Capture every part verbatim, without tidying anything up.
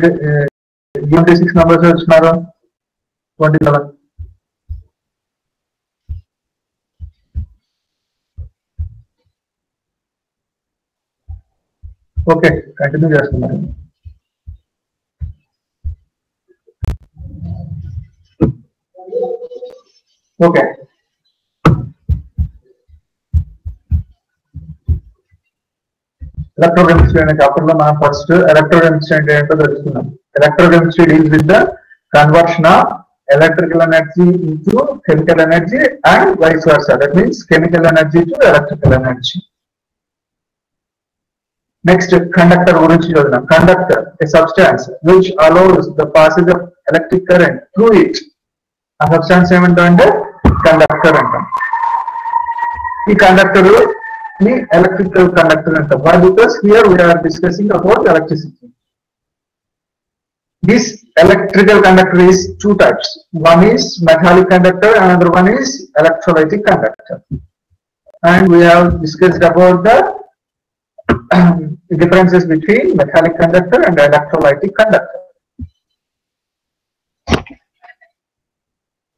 twenty-six numbers are Snara twenty-seven. Okay, continue just a minute. Okay. Electrochemistry and chapter first electrochemistry and the electrochemistry deals with the conversion of electrical energy into chemical energy and vice versa. That means chemical energy to electrical energy. Next, conductor original. Conductor, a substance which allows the passage of electric current through it. A substance event under conductor antam. The conductor is electrical conductor antam. Why? Because here we are discussing about electricity. This electrical conductor is two types. One is metallic conductor, another one is electrolytic conductor. And we have discussed about the differences between metallic conductor and electrolytic conductor.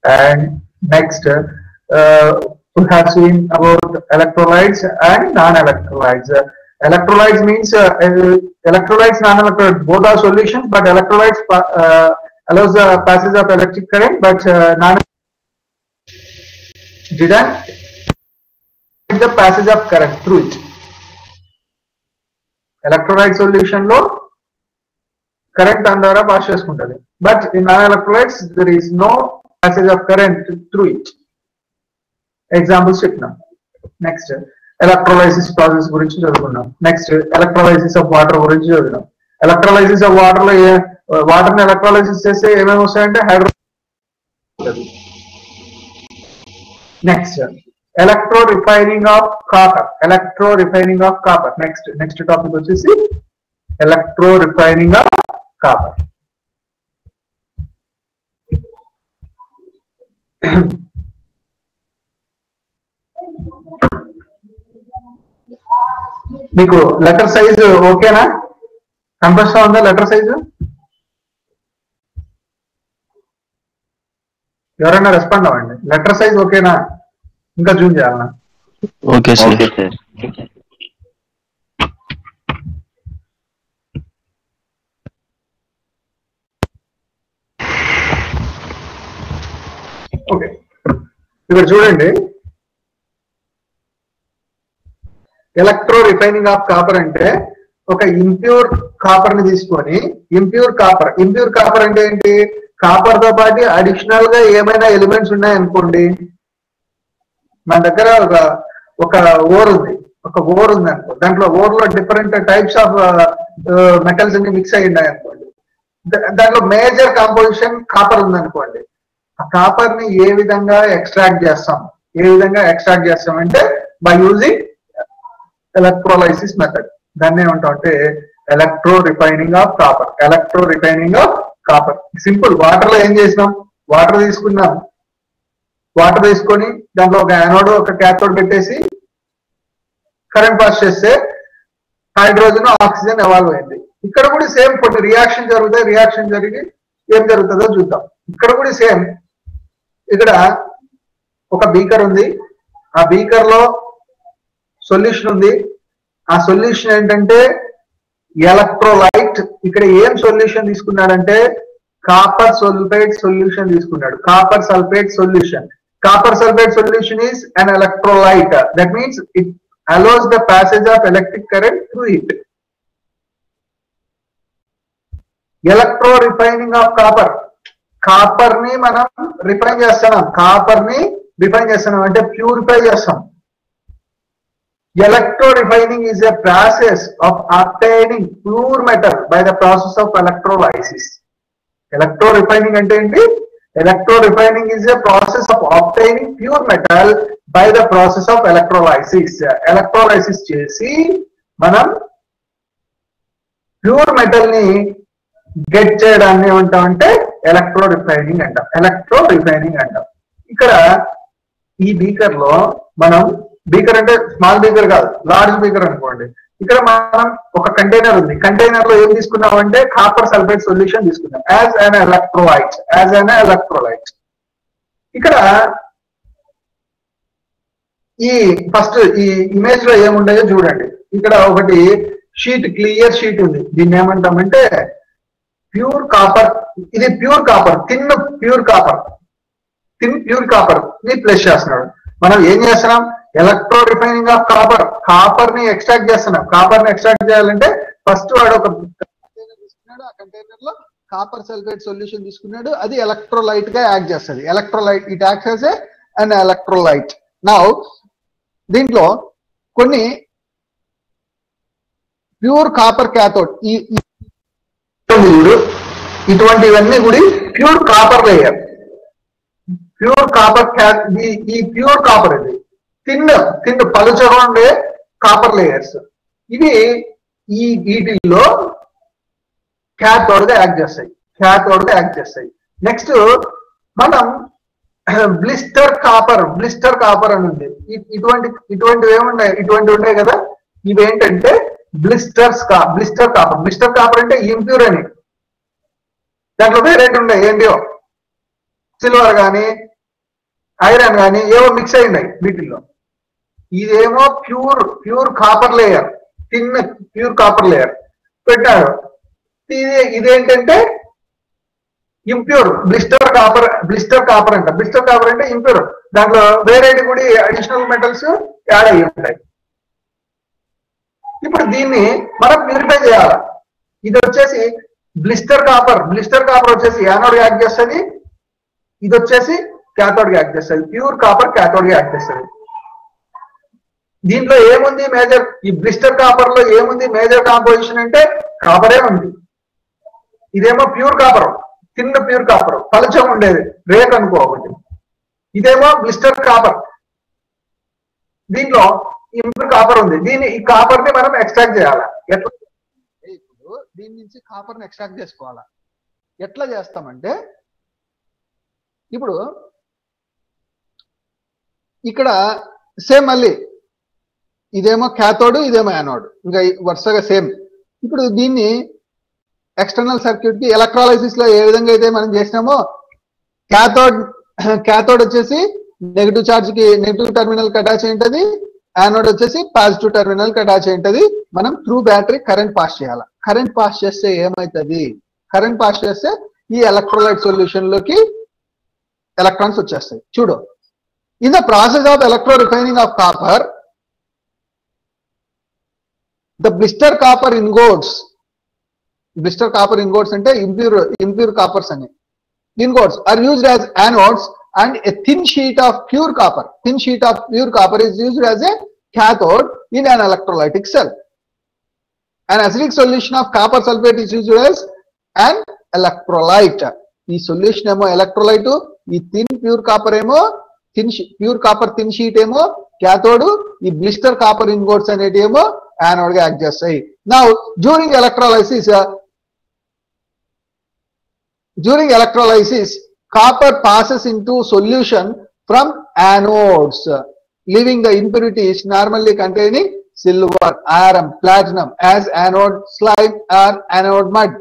And next uh, we have seen about electrolytes and non-electrolytes. Uh, electrolytes means uh, uh, electrolytes, non-electrolytes, both are solutions, but electrolytes uh, allows the passage of electric current, but uh, non didn't the passage of current through it. Electrolyte solution lo current andara pass chestuntadi, but in non-electrolytes there is no passage of current through it. Example chepna. Next, electrolysis process gurinchi chestunnam. Next, electrolysis of water gurinchi chestunnam. Electrolysis of water lo water ni electrolysis chese em em ostayante hydrogen. Next, electro refining of copper. Electro refining of copper. Next, next topic which is electro refining of copper. Meeku letter size okay na? Compression on the letter size. Evarana respond avandi. Letter size okay na? इनका जून जाना okay sir. Okay इधर చూడండి electro refining of copper అంటే ఒక impure copper ని తీసుకొని impure copper impure copper అంటే ఏంటి కాపర్ తో పాటు అడిషనల్ గా ఏమైనా ఎలిమెంట్స్ ఉన్నాయి అనుకోండి మన దగ్గర ఒక ఒక ఓర్ ఉంది ఒక ఓర్ ఉంది అనుకో దాంట్లో ఓర్ లో డిఫరెంట్ టైప్స్ ఆఫ్ మెటల్స్ అన్ని మిక్స్ అయి ఉన్నాయి అనుకోండి దాంట్లో మేజర్ కాంపోజిషన్ కాపర్ ఉంది అనుకోండి ఆ కాపర్ ని ఏ విధంగా ఎక్స్ట్రాక్ట్ చేస్తాం ఏ విధంగా ఎక్స్ట్రాక్ట్ చేస్తాం అంటే బై యూజింగ్ ఎలక్ట్రోలైసిస్ మెథడ్ దాన్ని ఏమంటామంటే electro refining of copper electro refining of copper simple water లో ఏం చేసినాం వాటర్ తీసుకున్నాం వాటర్ తీసుకొని దాంట్లో ఒక యానోడ్ ఒక క్యాథోడ్ పెట్టేసి కరెంట్ పాస్ చేస్తే హైడ్రోజన్ ఆక్సిజన్ ఎవాల్వ్ అయింది ఇక్కడ కూడా సేమ్ కొన్ని రియాక్షన్ జరుగుతాయి రియాక్షన్ జరిగి ఏం జరుగుతుందో చూద్దాం ఇక్కడ కూడా సేమ్ ఇక్కడ ఒక బీకర్ ఉంది ఆ బీకర్ లో సొల్యూషన్ ఉంది ఆ సొల్యూషన్ ఏంటంటే ఎలక్ట్రోలైట్ ఇక్కడ ఏం సొల్యూషన్ తీసుకున్నాడంటే కాపర్ సల్ఫేట్ సొల్యూషన్ తీసుకున్నాడు copper sulphate solution copper sulfate solution is an electrolyte. That means it allows the passage of electric current through it. Electro refining of copper. Copper ni manam refine chestunam copper ni refine chestunam ante purify chestam. Electro refining is a process of obtaining pure metal by the process of electrolysis. Electro refining ante enti electro refining is a process of obtaining pure metal by the process of electrolysis. Electrolysis చేసి మనం pure metal ని get చేయడాన్ని ఏమంటాం అంటే electro refining అంటాం electro refining అంటాం ఇక్కడ ఈ బీకర్ లో మనం బీకర్ అంటే స్మాల్ బీకర్ కాదు లార్జ్ బీకర్ అనుకోండి ఇక్కడ మనం ఒక కంటైనర్ ఉంది. కంటైనర్ లో ఏం తీసుకున్నామంటే కాపర్ సల్ఫేట్ సొల్యూషన్ తీసుకున్నాం as an electrolyte as an electrolyte ఇక్కడ ఈ ఫస్ట్ ఈ ఇమేజ్ లో ఏముండయో చూడండి. ఇక్కడ ఒకటి షీట్, క్లియర్ షీట్ ఉంది. దీన్ని ఏమంటామంటే ప్యూర్ కాపర్. ఇది pure copper, thin pure copper, thin pure copper ని ప్లేస్ చేస్తున్నాడు. మనం ఏం చేస్తున్నాం? Electro refining of copper, copper ని ఎక్స్ట్రాక్ట్ చేస్తున్నాం. కాపర్ ని ఎక్స్ట్రాక్ట్ చేయాలంటే ఫస్ట్ వాడు ఒక కంటైనర్ తీసుకున్నాడు, ఆ కంటైనర్ లో కాపర్ సల్ఫేట్ సొల్యూషన్ తీసుకున్నాడు. అది ఎలక్ట్రోలైట్ గా యాక్ట్ చేస్తుంది. Electrolyte, it acts as an electrolyte. Now దీంట్లో కొన్ని ప్యూర్ కాపర్ క్యాథోడ్, ఈ ఇటువంటివన్నీ కూడా pure copper layer, pure copper cath, ఈ ప్యూర్ కాపర్ ఇది తిన్న తిన్న పలుచగా ఉండే కాపర్ లేయర్స్. ఇవి ఈ వీటిల్లో క్యాథోడ్ గా యాక్ట్ చేస్తాయి, క్యాథోడ్ గా యాక్ట్ చేస్తాయి. నెక్స్ట్ మనం బ్లిస్టర్ కాపర్, బ్లిస్టర్ కాపర్ అని ఉంది. ఇటువంటి ఇటువంటివి ఏమున్నాయి? ఇటువంటివి ఉంటాయి కదా, ఇవేంటంటే బ్లిస్టర్స్ కా బ్లిస్టర్ కాపర్. బ్లిస్టర్ కాపర్ అంటే ఇంప్యూర్ అని, దాంట్లో వేరేటి ఉన్నాయి ఏంటియో సిల్వర్ కానీ ఐరన్ కానీ ఏవో మిక్స్ అయి ఉన్నాయి వీటిల్లో. ఇదేమో pure pure copper layer, thin pure copper layer పెట్టారు. ఇది ఇదేంటంటే impure blister copper, blister copper అంట. బ్లిస్టర్ కాపర్ అంటే ఇంప్యూర్, దాంట్లో వేరే కూడా అడిషనల్ మెటల్స్ యాడ్ అయ్యి ఉంటాయి. ఇప్పుడు దీన్ని మనం ప్యూరిఫై చేయాలి. ఇది వచ్చేసి బ్లిస్టర్ కాపర్, బ్లిస్టర్ కాపర్ వచ్చేసి యానోడ్ యాక్ట్ చేస్తుంది, ఇది వచ్చేసి క్యాథోడ్ యాక్ట్ చేస్తుంది. ప్యూర్ కాపర్ క్యాథోడ్ యాక్ట్ చేస్తుంది. దీంట్లో ఏముంది మేజర్? ఈ బ్లిస్టర్ కాపర్ లో ఏముంది మేజర్ కాంపోజిషన్ అంటే కాపరే ఉంది. ఇదేమో ప్యూర్ కాపర్, తిన్న ప్యూర్ కాపర్, పలుచం ఉండేది, రేక్ అనుకోకూడదు. ఇదేమో బ్లిస్టర్ కాపర్, దీంట్లో ఇంప్యూర్ కాపర్ ఉంది. దీన్ని ఈ కాపర్ ని మనం ఎక్స్ట్రాక్ట్ చేయాలా? ఎట్లా ఇప్పుడు దీని నుంచి కాపర్ ని ఎక్స్ట్రాక్ట్ చేసుకోవాలా? ఎట్లా చేస్తామంటే ఇప్పుడు ఇక్కడ సేమ్, మళ్ళీ ఇదేమో క్యాథోడ్, ఇదేమో యానోడ్, ఇంకా వరుసగా సేమ్. ఇప్పుడు దీన్ని ఎక్స్టర్నల్ సర్క్యూట్ కి ఎలక్ట్రాలైసిస్ లో ఏ విధంగా అయితే మనం చేసినామో, క్యాథోడ్ క్యాథోడ్ వచ్చేసి నెగిటివ్ ఛార్జ్ కి నెగిటివ్ టెర్మినల్ కి అటాచ్ అయింటది, యానోడ్ వచ్చేసి పాజిటివ్ టెర్మినల్ కి అటాచ్ అయింటది. మనం త్రూ బ్యాటరీ కరెంట్ పాస్ చేయాలి. కరెంట్ పాస్ చేస్తే ఏమవుతుంది? కరెంట్ పాస్ చేస్తే ఈ ఎలక్ట్రోలైట్ సొల్యూషన్ లోకి ఎలక్ట్రాన్స్ వచ్చేస్తాయి. చూడు, in the process of electro refining of copper, the blister copper ingots, blister copper ingots అంటే ఇంప్యూర్ ఇంప్యూర్ కాపర్స్ అని, ingots are used as anodes and a thin sheet of pure copper, thin sheet of pure copper is used as a cathode in an electrolytic cell. An acidic solution of copper sulfate is used as an electrolyte. Ee solution emo electrolyte, ee thin pure copper emo thin pure copper thin sheet emo cathode, ee blister copper ingots anedi emo anode ga act chesayi. Now during electrolysis uh, during electrolysis copper passes into solution from anodes, leaving the impurities normally containing silver, iron, platinum as anode slime or anode mud.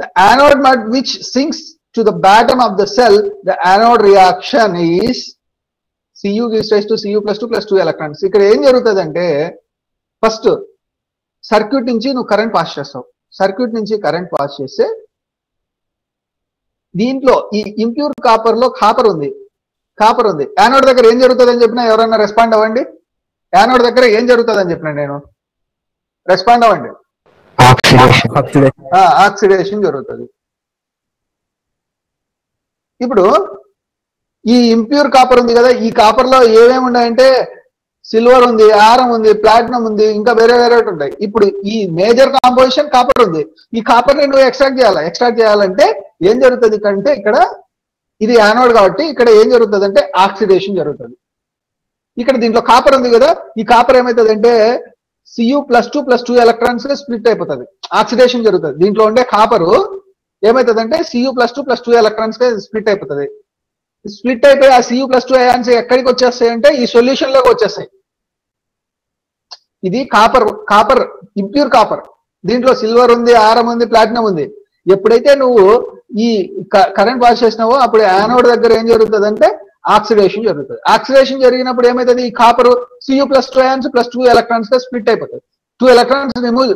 The anode mud which sinks to the bottom of the cell. The anode reaction is Cu gives rise to Cu plus two plus two electrons. Ikkada em jarugutadante first circuit nunchi nu current pass chestav, circuit nunchi current pass cheste దీంట్లో ఈ impure copper లో copper ఉంది, copper ఉంది. Anode దగ్గర ఏం జరుగుతుందని చెప్పినా ఎవరైనా రెస్పాండ్ అవ్వండి. యానోడ్ దగ్గర ఏం జరుగుతుందని చెప్పినా నేను రెస్పాండ్ అవ్వండి, ఆక్సిడేషన్ జరుగుతుంది. ఇప్పుడు ఈ ఇంప్యూర్ కాపర్ ఉంది కదా, ఈ కాపర్ లో ఏమేమి ఉన్నాయంటే సిల్వర్ ఉంది, ఆరం ఉంది, ప్లాటినం ఉంది, ఇంకా వేరే వేరే ఉంటాయి. ఇప్పుడు ఈ మేజర్ కాంపోజిషన్ కాపర్ ఉంది. ఈ కాపర్ ని నువ్వు ఎక్స్ట్రాక్ట్ చేయాలి. ఎక్స్ట్రాక్ట్ చేయాలంటే ఏం జరుగుతుంది కంటే, ఇక్కడ ఇది యానోడ్ కాబట్టి ఇక్కడ ఏం జరుగుతుంది అంటే ఆక్సిడేషన్ జరుగుతుంది. ఇక్కడ దీంట్లో కాపర్ ఉంది కదా, ఈ కాపర్ ఏమవుతుంది అంటే CU plus two plus two electrons split అయిపోతుంది, ఆక్సిడేషన్ జరుగుతుంది. దీంట్లో ఉండే కాపరు ఏమవుతుంది అంటే CU plus two plus two electrons split అయిపోతుంది. స్ప్లిట్ అయిపోయి ఆ సియు ప్లస్ టూ అయాన్స్ ఎక్కడికి వచ్చేస్తాయి అంటే ఈ సొల్యూషన్ లోకి వచ్చేస్తాయి. ఇది కాపర్ కాపర్ ఇంప్యూర్ కాపర్ దీంట్లో సిల్వర్ ఉంది ఆరం ఉంది ప్లాటినం ఉంది ఎప్పుడైతే నువ్వు ఈ కరెంట్ వాష్ చేస్తావో అప్పుడు యానోడ్ దగ్గర ఏం జరుగుతదంటే ఆక్సిడేషన్ జరుగుతది ఆక్సిడేషన్ జరిగినప్పుడు ఏమవుతది ఈ కాపర్ Cu+ ట్రయాన్స్ + टू ఎలక్ట్రాన్స్ గా స్ప్లిట్ అయిపోతది टू ఎలక్ట్రాన్స్ రిమూవ్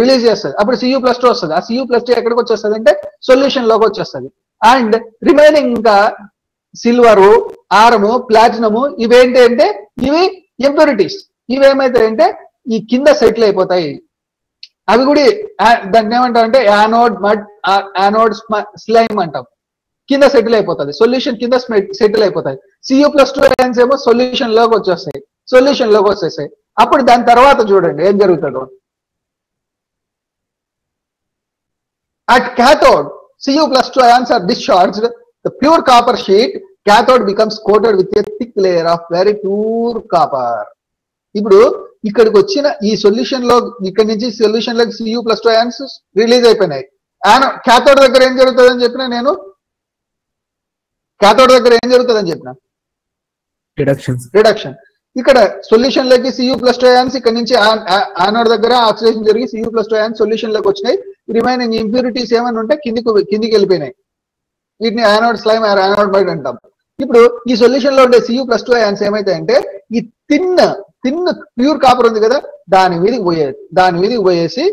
రిలీజ్ చేస్తది అప్పుడు Cu+2 వస్తది ఆ Cu+2 ఎక్కడికి వచ్చేస్తదంటే సొల్యూషన్ లోకి వచ్చేస్తది అండ్ రిమైనింగ్ గా సిల్వర్ ఆరం ప్లాటినం ఇవి ఏంటంటే ఇవి ఇంప్యూరిటీస్ ఇవేమైతే ఈ కింద సెటిల్ అయిపోతాయి అవి కూడా దాన్ని ఏమంటాం అంటే యానోడ్ మడ్ యానోడ్ స్లైమ్ అంటాం కింద సెటిల్ అయిపోతది సొల్యూషన్ కింద సెటిల్ అయిపోతాయి Cu+2 అయాన్స్ ఏమో సొల్యూషన్ లోకి వచ్చేస్తాయి సొల్యూషన్ లోకి వచ్చేస్తాయి అప్పుడు దాని తర్వాత చూడండి ఏం జరుగుతదో at cathode Cu+2 ions are discharged the pure copper sheet cathode becomes coated with a thick layer of very pure copper ఇప్పుడు ఇక్కడికి వచ్చిన ఈ సొల్యూషన్ లో ఇక్కడ నుంచి సొల్యూషన్ లో Cu+2 అయాన్స్ రిలీజ్ అయిపోయినాయి కాథోడ్ దగ్గర ఏం జరుగుతదని చెప్పినా నేను కాథోడ్ దగ్గర ఏం జరుగుతదని చెప్పినా రిడక్షన్ రిడక్షన్ ఇక్కడ సొల్యూషన్ లోకి Cu+2 అయాన్స్ ఇక్కడ నుంచి యానోడ్ దగ్గర ఆక్సిడేషన్ జరిగి Cu+2 అయాన్స్ సొల్యూషన్ లోకి వచ్చేనాయి రిమైనింగ్ ఇంప్యూరిటీస్ ఏమన్న ఉంటే కిందికి కిందికి వెళ్ళిపోయినాయి వీటిని anode slime or anode mud అంటాం ఇప్పుడు ఈ సొల్యూషన్ లో ఉండే Cu+2 అయాన్స్ ఏమైతే అంటే ఈ తిన్న తిన్న ప్యూర్ కాపర్ ఉంది కదా దాని మీదకి పోయే దాని మీదకి పోయేసి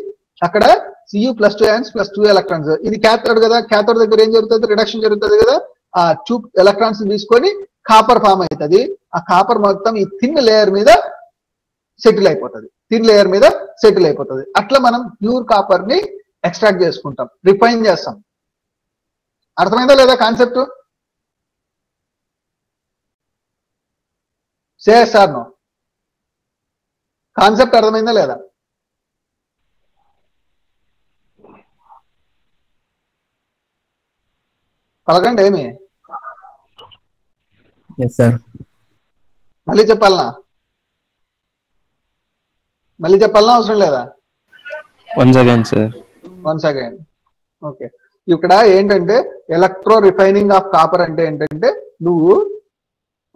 అక్కడ Cu+2 ions plus two electrons ఇది కాథోడ్ కదా కాథోడ్ దగ్గర ఏం జరుగుతది రిడక్షన్ జరుగుతది కదా ఆ టూ ఎలక్ట్రాన్స్ తీసుకొని కాపర్ ఫామ్ అవుతది ఆ కాపర్ మొత్తం ఈ తిన్ లేయర్ మీద సెటిల్ అయిపోతది తిన్ లేయర్ మీద సెటిల్ అయిపోతది అట్లా మనం ప్యూర్ కాపర్ ని ఎక్స్ట్రాక్ట్ చేసుకుంటాం రిఫైన్ చేస్తాం అర్థమైందా లేదా concept Yes or no? Concept అర్థమైందా లేదా పలకండి ఏమి yes sir మళ్ళీ చెప్పాలనా మళ్ళీ చెప్పాలనా అవసరం లేదా once again sir once again okay ఇక్కడ ఏంటంటే ఎలక్ట్రో రిఫైనింగ్ ఆఫ్ కాపర్ అంటే ఏంటంటే నువ్వు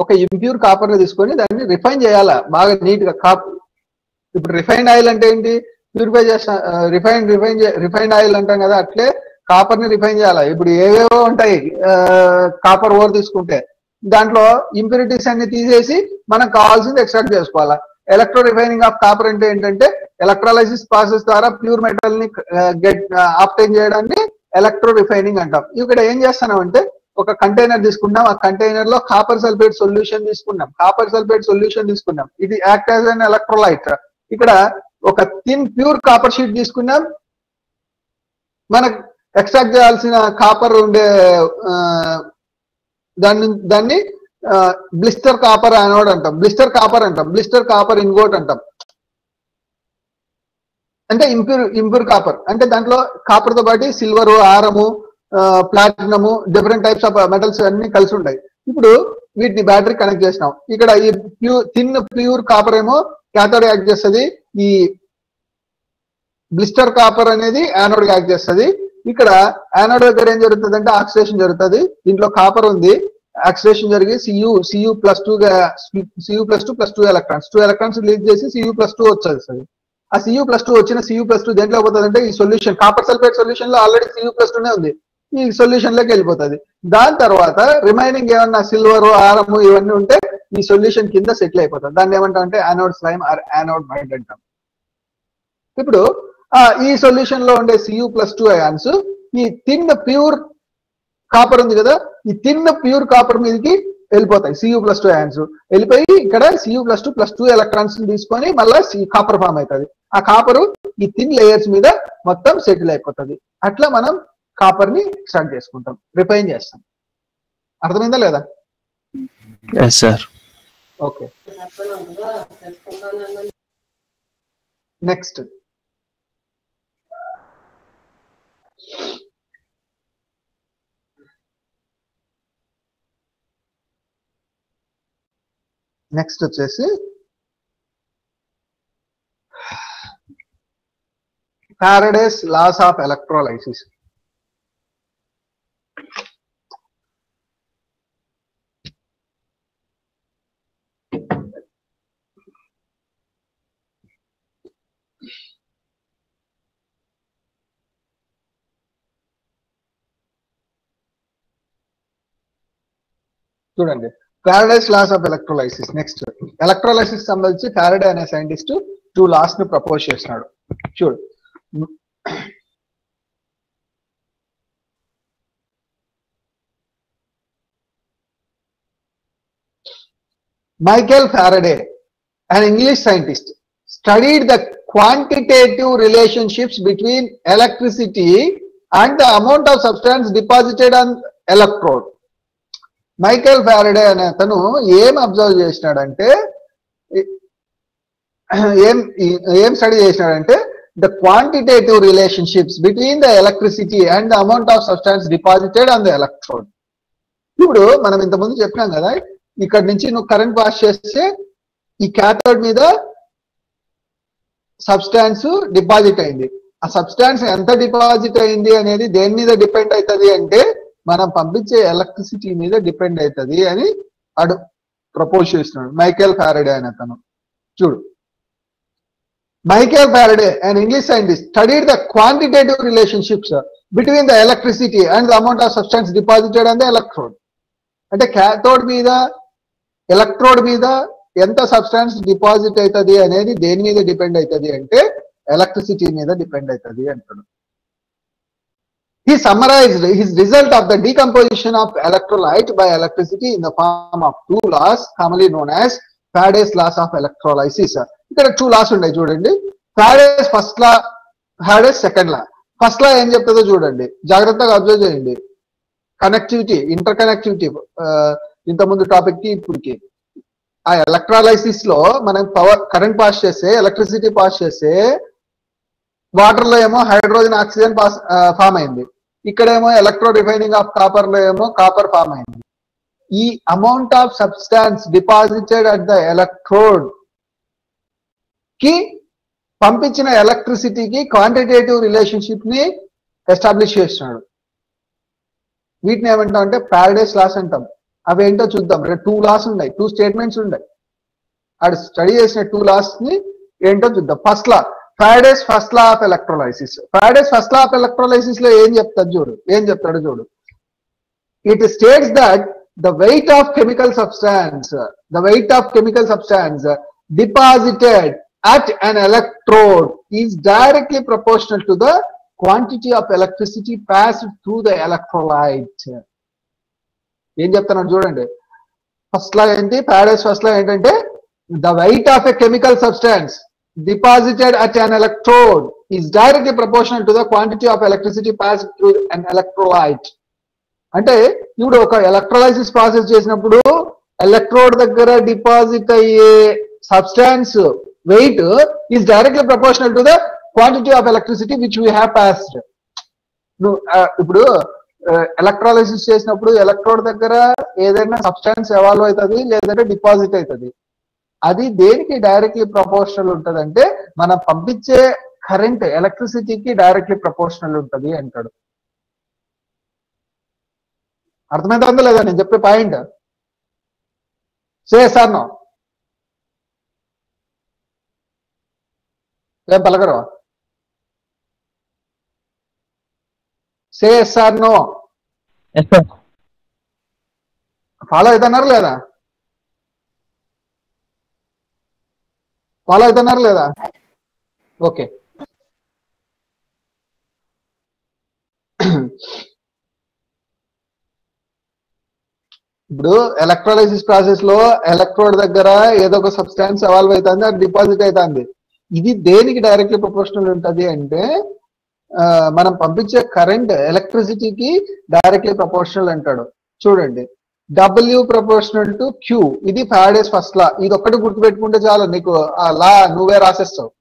ఒక ఇంప్యూర్ కాపర్ ని తీసుకొని దాన్ని రిఫైన్ చేయాలా బాగా నీట్ గా కాపర్ ఇప్పుడు రిఫైన్డ్ ఆయిల్ అంటే ఏంటి ప్యూరిఫై చేస్తా రిఫైన్ రిఫైన్ రిఫైన్డ్ ఆయిల్ అంటాం కదా అట్లే కాపర్ ని రిఫైన్ చేయాలా ఇప్పుడు ఏవేవో ఉంటాయి కాపర్ ఓర్ తీసుకుంటే దాంట్లో ఇంప్యూరిటీస్ అన్ని తీసేసి మనకు కావాల్సింది ఎక్స్ట్రాక్ట్ చేసుకోవాలా ఎలక్ట్రో రిఫైనింగ్ ఆఫ్ కాపర్ అంటే ఏంటంటే ఎలక్ట్రాలైసిస్ ప్రాసెస్ ద్వారా ప్యూర్ మెటల్ ని గెట్ ఆప్టైన్ చేయడాన్ని ఎలక్ట్రో రిఫైనింగ్ అంటాం ఇక్కడ ఏం చేస్తాను అంటే ఒక కంటైనర్ తీసుకున్నాం ఆ కంటైనర్ లో కాపర్ సల్ఫేట్ సొల్యూషన్ తీసుకున్నాం కాపర్ సల్ఫేట్ సొల్యూషన్ తీసుకున్నాం ఇది యాక్ట్ యాజ్ అన్ ఎలక్ట్రోలైట్ ఇక్కడ ఒక థిన్ ప్యూర్ కాపర్ షీట్ తీసుకున్నాం మనకు ఎక్స్ట్రాక్ట్ చేయాల్సిన కాపర్ ఉండే దాన్ని దాన్ని బ్లిస్టర్ కాపర్ యానోడ్ అంటాం బ్లిస్టర్ కాపర్ అంటాం బ్లిస్టర్ కాపర్ ఇన్గోట్ అంటాం అంటే ఇంప్యూర్ ఇంప్యూర్ కాపర్ అంటే దాంట్లో కాపర్ తో పాటు silver aurum platinum different types of metals అన్ని కలిసి ఉంటాయి ఇప్పుడు వీటిని బ్యాటరీ కనెక్ట్ చేసినాం ఇక్కడ ఈ ప్యూర్ థిన్ ప్యూర్ కాపర్ ఏమో కాథోడ్ యాక్ట్ చేస్తుంది ఈ బ్లిస్టర్ కాపర్ అనేది యానోడ్ యాక్ట్ చేస్తుంది ఇక్కడ యానోడ్ దగ్గర ఏం జరుగుతుంది అంటే ఆక్సిడేషన్ జరుగుతుంది దీంట్లో కాపర్ ఉంది ఆక్సిడేషన్ జరిగి Cu Cu plus two CU plus two plus two electrons two electrons release చేసి సియు ప్లస్ టూ వచ్చేస్తుంది ఆ సియు ప్లస్ టూ వచ్చిన సియు ప్లస్ టూ దేంట్లో పోతుంది అంటే ఈ సొల్యూషన్ కాపర్ సల్ఫేట్ సొల్యూషన్ లో ఆల్రెడీ సియు ప్లస్ టూనే ఉంది ఈ సొల్యూషన్ లోకి వెళ్ళిపోతుంది దాని తర్వాత రిమైనింగ్ ఏమన్నా సిల్వర్ ఆరము ఇవన్నీ ఉంటే ఈ సొల్యూషన్ కింద సెటిల్ అయిపోతుంది దాన్ని ఏమంటాం అంటే anode slime or anode mud అంటాం ఇప్పుడు ఈ సొల్యూషన్ లో ఉండే Cu+2 అయాన్స్ ఈ థిన్ ప్యూర్ కాపర్ ఉంది కదా ఈ థిన్ ప్యూర్ కాపర్ మీదకి వెళ్ళిపోతాయి Cu+2 అయాన్స్ వెళ్ళిపోయి ఇక్కడ Cu+2 ప్లస్ టూ ఎలక్ట్రాన్స్ తీసుకొని మళ్ళా కాపర్ ఫామ్ అవుతుంది ఆ కాపరు ఈ థిన్ లేయర్స్ మీద మొత్తం సెటిల్ అయిపోతుంది అట్లా మనం కాపర్ ని ఎక్స్ట్రాక్ట్ చేసుకుంటాం రిఫైన్ చేస్తాం అర్థమైందా లేదా yes sir okay next next వచ్చేసి Faraday's laws of electrolysis చూడండి Faraday's laws of electrolysis. Next electrolysis సంబంధించి ఫారడే అనే సైంటిస్ట్ టూ లాస్ ని ప్రపోజ్ చేస్తున్నాడు. చూడు Michael Faraday, an English scientist, studied the quantitative relationships between electricity and the amount of substance deposited on electrode. Michael Faraday అనే అతను ఏం observe చేసినాడంటే ఏం ఏం స్టడీ చేసినాడంటే the quantitative relationships between the electricity and the amount of substance deposited on the electrode. ఇప్పుడు మనం ఇంతకుముందు చెప్పినాం కదా, ఇక్కడ నుంచి నువ్వు కరెంట్ పాస్ చేస్తే ఈ క్యాథోడ్ మీద సబ్స్టాన్స్ డిపాజిట్ అయింది. ఆ సబ్స్టాన్స్ ఎంత డిపాజిట్ అయింది అనేది దేని మీద డిపెండ్ అవుతుంది అంటే మనం పంపించే ఎలక్ట్రిసిటీ మీద డిపెండ్ అవుతుంది అని అడు ప్రపోజ్ చేస్తున్నాడు మైకేల్ ఫారడే అని అతను. చూడు Michael Faraday and English scientist studied the quantitative relationships between the electricity and the amount of substance deposited and the electrode. అంటే క్యాథోడ్ మీద ఎలక్ట్రోడ్ మీద ఎంత సబ్స్టాన్స్ డిపాజిట్ అవుతుంది అనేది దేని మీద డిపెండ్ అవుతుంది అంటే ఎలక్ట్రిసిటీ మీద డిపెండ్ అవుతుంది అంటాడు. He summarised his result of the decomposition of electrolyte by electricity in the form of two laws commonly known as Faraday's laws of electrolysis. ఇక్కడ టూ లాస్ ఉన్నాయి చూడండి, Faraday's first law, Faraday's second law. First law ఏం చెప్తుందో చూడండి, జాగ్రత్తగా observe చేయండి. Connectivity, interconnectivity ఇంతకుముందు topic కి ఇప్పటికి ఆ ఎలక్ట్రాలైసిస్ లో మనం పవర్ కరెంట్ పాస్ చేస్తే ఎలక్ట్రిసిటీ పాస్ చేస్తే వాటర్ లో ఏమో హైడ్రోజన్ ఆక్సిజన్ పాస్ ఫామ్ అయింది, ఇక్కడేమో ఎలక్ట్రో రిఫైనింగ్ ఆఫ్ కాపర్ లో ఏమో కాపర్ ఫామ్ అయింది. ఈ amount of substance deposited at the electrode కి పంపించిన ఎలక్ట్రిసిటీకి క్వాంటిటేటివ్ రిలేషన్షిప్ ని ఎస్టాబ్లిష్ చేస్తున్నాడు. వీటిని ఏమంటాం అంటే ఫారడేస్ లాస్ అంటాం. అవి ఏంటో చూద్దాం. టూ లాస్ ఉన్నాయి, టూ స్టేట్మెంట్స్ ఉన్నాయి, అది స్టడీ చేసిన టూ లాస్ ని ఏంటో చూద్దాం. First law Faraday's first law of electrolysis. Faraday's first law of electrolysis లో ఏం చెప్తాడు చూడు, ఏం చెప్తాడు చూడు. It states that the weight of chemical substance the weight of chemical substance deposited at an electrode is directly proportional to the quantity of electricity passed through the electrolyte. ఏం చెప్తున్నాడు చూడండి, ఫస్ట్ లా ఏంటి, ఫారడేస్ ఫస్ట్ లా ఏంటంటే the weight of a chemical substance deposited at an electrode is directly proportional to the quantity of electricity passed through an electrolyte. అంటే ఇప్పుడు ఒక electrolysis process చేసినప్పుడు electrode దగ్గర డిపాజిట్ అయ్యే substance weight is directly proportional to the quantity of electricity which we have passed. nu ipudu electrolysis chesinappudu electrode daggara edaina substance evolve aitadi ledante deposit aitadi, adi deniki directly proportional untadante mana pampiche current electricity ki directly proportional untadi antadu. అర్థమైందా లేదా నేను చెప్పే point? సే sir no ఏం పలకరు, say yes or no. Follow అవుతున్నారు లేదా? Follow అవుతున్నారు లేదా? ఓకే, ఇప్పుడు ఎలక్ట్రోలైసిస్ ప్రాసెస్ లో ఎలక్ట్రోడ్ దగ్గర ఏదో ఒక సబ్స్టాన్స్ ఎవాల్వ్ అవుతుంది, అది డిపాజిట్ అవుతుంది. ఇది దేనికి డైరెక్ట్లీ ప్రపోర్షనల్ ఉంటుంది అంటే మనం పంపించే కరెంట్ ఎలక్ట్రిసిటీకి డైరెక్ట్లీ ప్రపోర్షనల్ అంటాడు. చూడండి డబ్ల్యూ ప్రపోర్షనల్ టు క్యూ, ఇది ఫారడేస్ ఫస్ట్ లా. ఇది ఒక్కటి గుర్తుపెట్టుకుంటే చాలు నీకు ఆ లా నువ్వే రాసేస్తావు.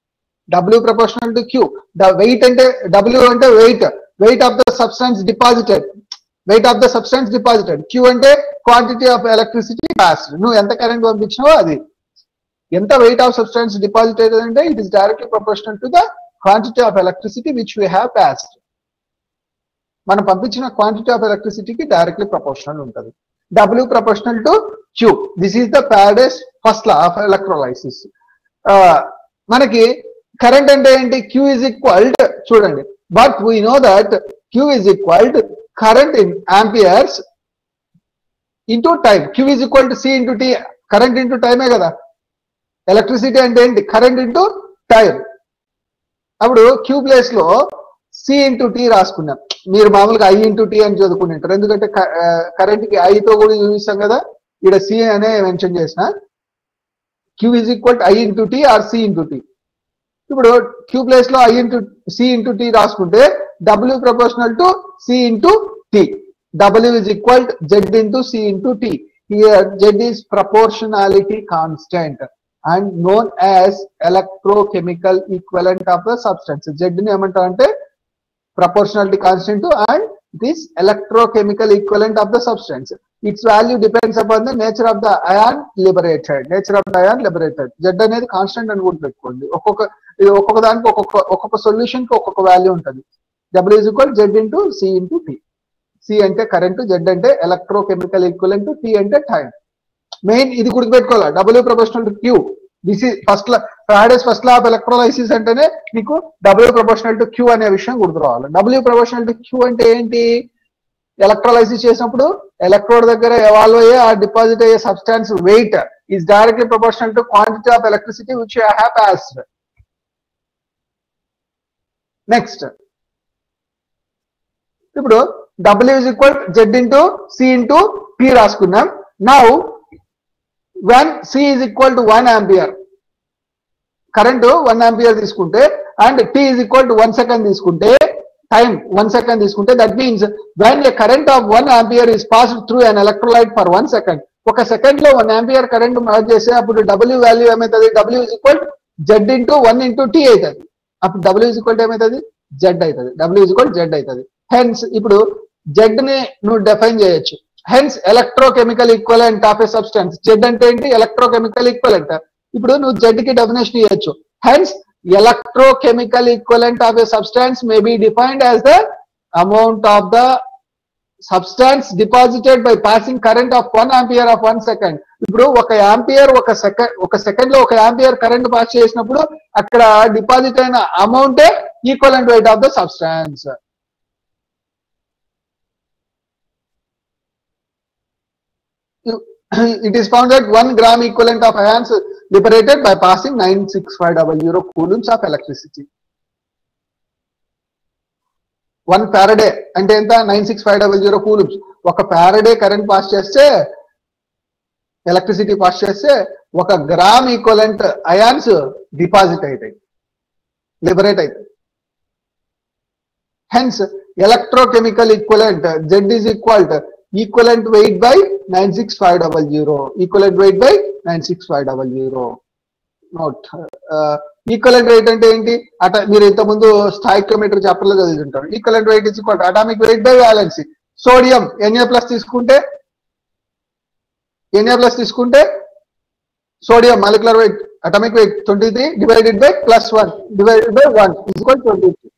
W proportional to Q, the weight అంటే డబ్ల్యూ అంటే weight, weight of the substance deposited, weight of the substance deposited. Q అంటే క్వాంటిటీ ఆఫ్ ఎలక్ట్రిసిటీ పాస్డ్, నువ్వు ఎంత కరెంట్ పంపించినావో అది. ఎంత వెయిట్ ఆఫ్ సబ్స్టాన్స్ డిపాజిట్ అవుతుందంటే it is directly proportional to the quantity of electricity which we have passed. మనం పంపించిన quantity of electricity కి directly proportional ఉంటుంది. W proportional to Q. This is the Faraday's first law of electrolysis. మనకి current అంటే ఏంటి, Q is equal to, చూడండి, but we know that Q is equal to current in amperes into time. Q is equal to C into T. Current into time है कदा. Electricity and then current into time. अब डो Q place लो C into T रास कुन्ना. मेरे मामल का I into T अंजो तो कुन्ने. तरह इन्दु कटे current के I तो कोडी यूज़ संगदा. इड़ा C है ना mention जैस ना. Q is equal to I into T or C into T. ఇప్పుడు క్యూ ప్లేస్ లో I into C into T రాసుకుంటే W proportional to C into T, W is equal Z into C into T. Here Z is proportionality constant and known as electrochemical equivalent of the substance. Z ని ఏమంటారంటే proportionality constant and this electrochemical equivalent of the substance. Its value depends upon the nature of the ion liberated. Nature of the ion liberated Z అనేది constant అని కూడా పెట్టుకోండి. ఒక్కొక్క ఒక్కొక్క దానికి ఒక్కొక్క ఒక్కొక్క సొల్యూషన్ కి ఒక్కొక్క వాల్యూ ఉంటుంది. W is equal Z into C into T. C అంటే కరెంట్, జెడ్ అంటే ఎలక్ట్రోకెమికల్ ఈక్వలెంట్, టీ అంటే టైం. మెయిన్ ఇది గుర్తుపెట్టుకోవాలి. W proportional to Q. This is first law. Faraday's first law of electrolysis అంటేనే మీకు డబ్ల్యూ ప్రొపోర్షనల్ టు క్యూ అనే విషయం గుర్తు రావాలి. డబ్ల్యూ ప్రొపోర్షనల్ టు క్యూ అంటే ఏంటి? ఎలక్ట్రోలైసిస్ చేసినప్పుడు ఎలక్ట్రోడ్ దగ్గర ఎవాల్వ్ అయ్యే ఆ డిపాజిట్ అయ్యే substance weight is directly proportional to quantity of electricity which you have passed. Next, ఇప్పుడు W is equal to Z into C into P రాసుకున్నాం. Now, when C is equal to one ampere, current one ampere తీసుకుంటే and T is equal to one second తీసుకుంటే, time one second తీసుకుంటే, that means when a current of one ampere is passed through an electrolyte for one second, ఒక second లో one ampere current merge చేస్తే అప్పుడు W value ఏమవుతుంది? W is equal to Z into one into T అవుతుంది. అప్పుడు W is equal ఏమవుతుంది? Z అవుతుంది. W is equal Z అవుతుంది. హెన్స్ ఇప్పుడు జెడ్ ని నువ్వు డిఫైన్ చేయొచ్చు. Hence electrochemical equivalent of a substance. Z అంటే ఏంటి? Electrochemical equivalent. ఇప్పుడు నువ్వు జెడ్ కి డెఫినేషన్ ఇవ్వచ్చు. Hence electrochemical equivalent of a substance may be defined as the amount of the substance deposited by passing current of one ampere of one second. ఇప్పుడు ఒక ampere ఒక second ఒక second లో ఒక ఆంపియర్ కరెంట్ పాస్ చేసినప్పుడు అక్కడ deposit అయిన అమౌంటే equivalent weight of the substance. It is found that one gram equivalent of ions liberated by passing nine six five double zero coulombs of electricity. One faraday అంటే ఎంత? Nine six five double zero coulombs. ఒక Faraday current pass చేస్తే, electricity pass చేస్తే ఒక gram equivalent ions deposit అవుతాయి, liberate అవుతాయి. Hence electrochemical equivalent Z is equal equivalent weight by nine six five double zero equivalent weight by nine six five double zero note. Equivalent weight అంటే ఏంటి? అట మీరు ఇంతకుముందు stoichiometry చాప్టర్లో చదువుతుంటారు. Equivalent weight is equal atomic weight by valency. Sodium Na plus తీసుకుంటే Na plus తీసుకుంటే sodium molecular weight atomic weight twenty three divided by plus one divided by one is equal twenty three.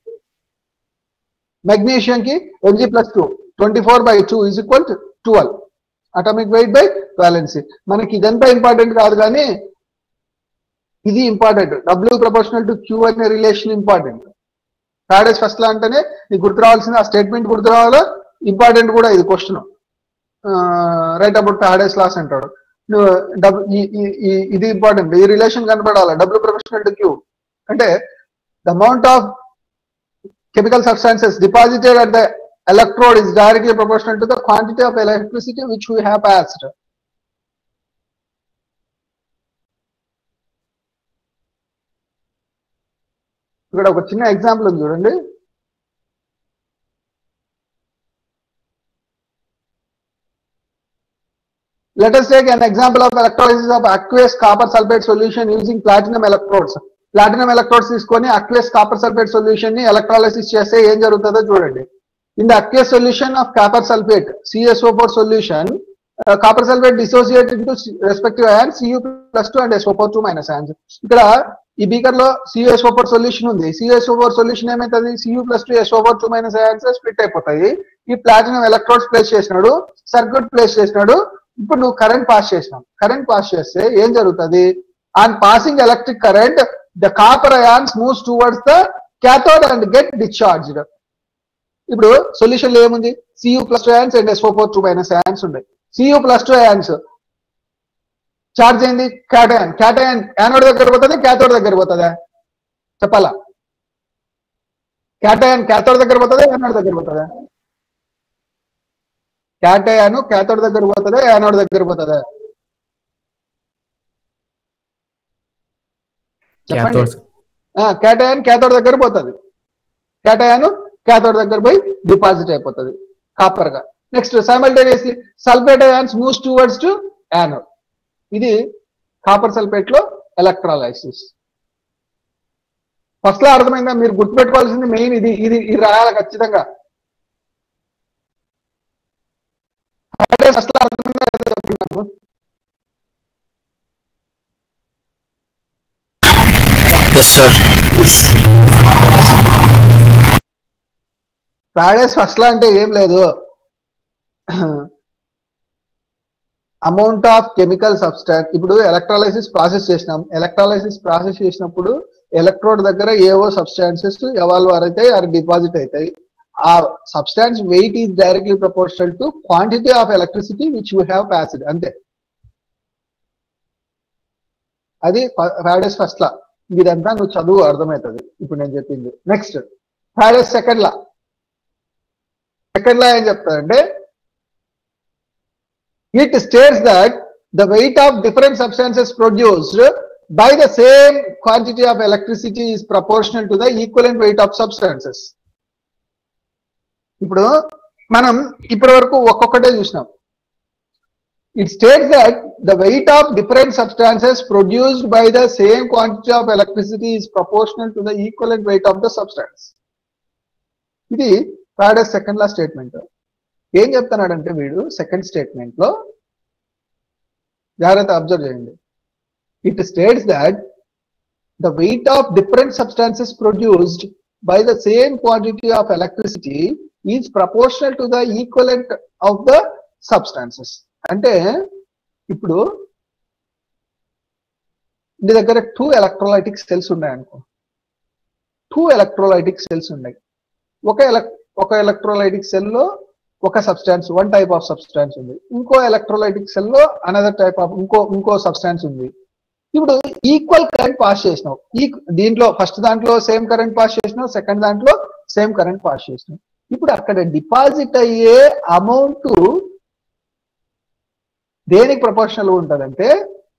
Magnesium కి Mg plus two twenty four by two is equal twelve atomic weight by valency. మనకి ఇదంతా important కాదు కానీ ఇది important. W proportional to Q అనే relation important. Faraday's first law అంటేనే నీకు గుర్తు రావాల్సింది. ఆ స్టేట్మెంట్ గుర్తు రావాలో ఇంపార్టెంట్ కూడా. ఇది question right about Faraday's laws అంటాడు. ఇది ఇంపార్టెంట్. ఈ రిలేషన్ కనపడాలి. డబ్ల్యూ ప్రొపోర్షనల్ టు క్యూ అంటే the amount of chemical substances deposited at the electrode is directly proportional to the quantity of electricity which we have passed. ఇక్కడ ఒక చిన్న example ఉంది చూడండి. Let us take an example of electrolysis of aqueous copper sulfate solution using platinum electrodes. Platinum electrodes తీసుకొని aqueous copper sulfate solution ని electrolysis చేస్తే ఏం జరుగుతుందో చూడండి. In the aqueous solution of copper sulfate C S O four solution, uh, copper sulfate dissociates into respective ions C U plus two and S O four two minus ions. ఇక్కడ ఈ beaker లో C S O four solution ఉంది. C S O four solution ఏమైతుంది? C U plus two S O four two minus ions split అయిపోతాయి. ఈ platinum electrodes place చేసినాడు, circuit place చేసినాడు. ఇప్పుడు నువ్వు కరెంట్ పాస్ చేసినావు. కరెంట్ పాస్ చేస్తే ఏం జరుగుతుంది? On passing electric current the copper ions moves towards the cathode and get discharged. ఇప్పుడు సొల్యూషన్ లో ఏముంది? CU plus two ions and SO four two minus ions ఉన్నాయి. C U plus two ions. Charge in the cation. Cation anode దగ్గర పోతది cathode దగ్గర పోతదా చెప్పాలా cation cathode దగ్గర పోతదా anode దగ్గర పోతదా cation cathode దగ్గర పోతదా anode దగ్గర పోతదా cathode ఆ cation cathode దగ్గర పోతది cation cathode దగ్గర పోయి డిపాజిట్ అయిపోతది కాపర్ గా next simultaneously sulfate ions moves towards to anode. ఇది కాపర్ సల్ఫేట్ లో ఎలక్ట్రోలైసిస్. ఫస్ట్ లో అర్థమైందా? మీరు గుర్తుపెట్టుకోవాల్సింది మెయిన్ ఇది ఇది ఇది రాయాలి ఖచ్చితంగా. ఫస్ట్ లో అర్థమైందా? ఫ్రైడేస్ ఫస్ట్ లో అంటే ఏం లేదు, అమౌంట్ ఆఫ్ కెమికల్ సబ్స్ట్రాట్. ఇప్పుడు ఎలక్ట్రాలైసిస్ ప్రాసెస్ చేసినాం, ఎలక్ట్రాలైసిస్ ప్రాసెస్ చేసినప్పుడు ఎలక్ట్రోడ్ దగ్గర ఏవో సబ్స్టాన్సెస్ ఎవాల్వర్ అవుతాయి అది డిపాజిట్ అవుతాయి. ఆ substance weight is directly proportional to quantity of electricity which you have passed. అంతే, అది ఫ్రైడేస్ ఫస్ట్ లా. ఇదంతా నువ్వు చదువు అర్థమవుతుంది ఇప్పుడు నేను చెప్పింది. Next Faraday's second law. Second law ఏం చెప్తానంటే it states that the weight of different substances produced by the same quantity of electricity is proportional to the equivalent weight of substances. ఇప్పుడు మనం ఇప్పటి వరకు ఒక్కొక్కటే చూసాం. It states that the weight of different substances produced by the same quantity of electricity is proportional to the equivalent weight of the substance. ఇది Faraday's second law statement. ఏం చెప్తున్నాడంటే వీడు సెకండ్ స్టేట్మెంట్ లో జాగ్రత్త అబ్జర్వ్ చేయండి. It states that the weight of different substances produced by the same quantity of electricity is proportional to the equivalent of the substances. అంటే ఇప్పుడు నీ దగ్గర టూ ఎలక్ట్రోలైటిక్ సెల్స్ ఉన్నాయి అనుకో. టూ ఎలక్ట్రోలైటిక్ సెల్స్ ఉన్నాయి. ఒక ఎలక్ ఒక ఎలక్ట్రోలైటిక్ సెల్లో ఒక substance one type of substance ఉంది, ఇంకో ఎలక్ట్రోలైటిక్ సెల్ లో అనదర్ టైప్ ఆఫ్ ఇంకో ఇంకో సబ్స్టాన్స్ ఉంది. ఇప్పుడు ఈక్వల్ కరెంట్ పాస్ చేసినావు. ఈ దీంట్లో ఫస్ట్ దాంట్లో సేమ్ కరెంట్ పాస్ చేసినావు, సెకండ్ దాంట్లో సేమ్ కరెంట్ పాస్ చేసినావు. ఇప్పుడు అక్కడ డిపాజిట్ అయ్యే అమౌంట్ దేనికి ప్రపోర్షనల్ గా ఉంటుంది అంటే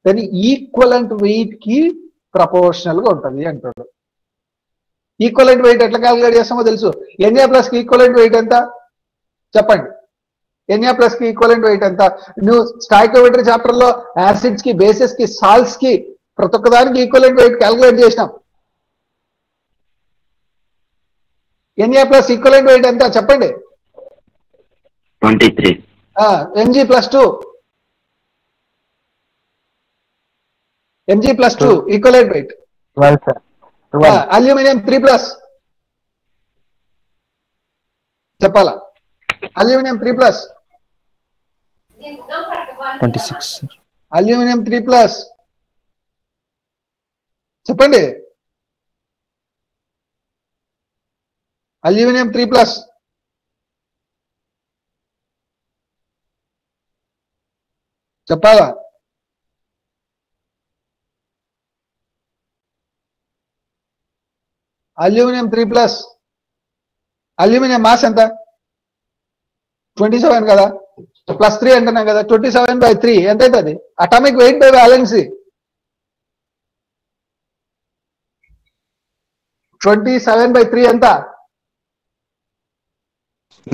దాని ఈక్వలెంట్ వెయిట్ కి ప్రపోర్షనల్ గా ఉంటుంది అంటాడు. ఈక్వలెంట్ వెయిట్ ఎట్లా క్యాలిక్యులేట్ చేస్తామో తెలుసు. ఎన్ఏ ప్లస్ కి ఈక్వలెంట్ వెయిట్ ఎంత చెప్పండి? ఎన్ఏ ప్లస్ కి ఈక్వలెంట్ వెయిట్ ఎంత? నువ్వు స్టాయికియోమెట్రీ చాప్టర్ లో యాసిడ్స్ కి, బేసెస్ కి, సాల్ట్స్ కి ప్రతి ఒక్క దానికి ఈక్వలెంట్ వెయిట్ క్యాల్కులేట్ చేసినాం. ఎన్ఏ ప్లస్ ఈక్వలెంట్ వెయిట్ ఎంత చెప్పండి? Twenty three. MG plus two MG plus two equivalent weight. Aluminium three plus చెప్పాలా? Aluminium three plus twenty six. Aluminium three plus చెప్పండి? అల్యూమినియం త్రీ ప్లస్ చెప్పాలా? Aluminium three plus aluminium mass ఎంత? Twenty seven కదా, plus three అంటున్నాం కదా, twenty seven by three ఎంత అవుతుంది? Atomic weight by valency twenty seven by three ఎంత?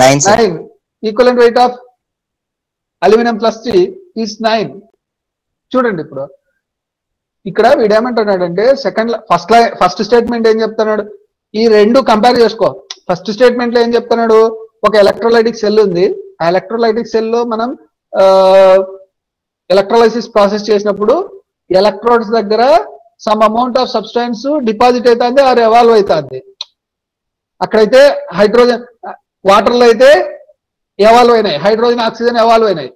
Nine. Equivalent weight of aluminium plus three is nine. చూడండి ఇప్పుడు ఇక్కడ వీడేమంటున్నాడు అంటే సెకండ్ ఫస్ట్ ఫస్ట్ స్టేట్మెంట్ ఏం చెప్తున్నాడు? ఈ రెండు కంపేర్ చేసుకో. ఫస్ట్ స్టేట్మెంట్ లో ఏం చెప్తున్నాడు? ఒక ఎలక్ట్రోలైటిక్ సెల్ ఉంది. ఆ ఎలక్ట్రోలైటిక్ సెల్ లో మనం ఎలక్ట్రోలైసిస్ ప్రాసెస్ చేసినప్పుడు ఎలక్ట్రోడ్స్ దగ్గర some amount of substance deposit అవుతుంది ఆర్ ఎవాల్వ్ అవుతుంది. అక్కడైతే హైడ్రోజన్ వాటర్ లో అయితే ఎవాల్వ్ అయినాయి, హైడ్రోజన్ ఆక్సిజన్ ఎవాల్వ్ అయినాయి.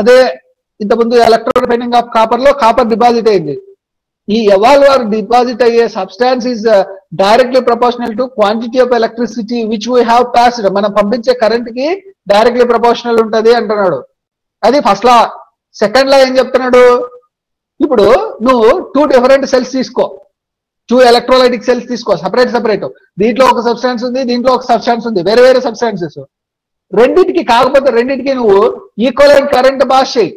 అదే ఇంతకుముందు ఎలక్ట్రోడ్ ఫైండింగ్ ఆఫ్ కాపర్ లో కాపర్ డిపాజిట్ అయింది. ఈ ఎవాల్వర్ డిపాజిట్ అయ్యే substance is directly proportional to quantity of electricity which we have passed. మనం పంపించే కరెంట్ కి డైరెక్ట్లీ ప్రపోర్షనల్ ఉంటుంది అంటున్నాడు. అది ఫస్ట్ లా. సెకండ్ లా ఏం చెప్తున్నాడు, ఇప్పుడు నువ్వు టూ డిఫరెంట్ సెల్స్ తీసుకో, టూ ఎలక్ట్రోలైటిక్ సెల్స్ తీసుకో, సపరేట్ సపరేట్, దీంట్లో ఒక సబ్స్టాన్స్ ఉంది, దీంట్లో ఒక సబ్స్టాన్స్ ఉంది, వేరే వేరే సబ్స్టాన్సెస్, రెండింటికి కాకపోతే రెండింటికి నువ్వు ఈక్వలెంట్ కరెంట్ పాస్ చేయి,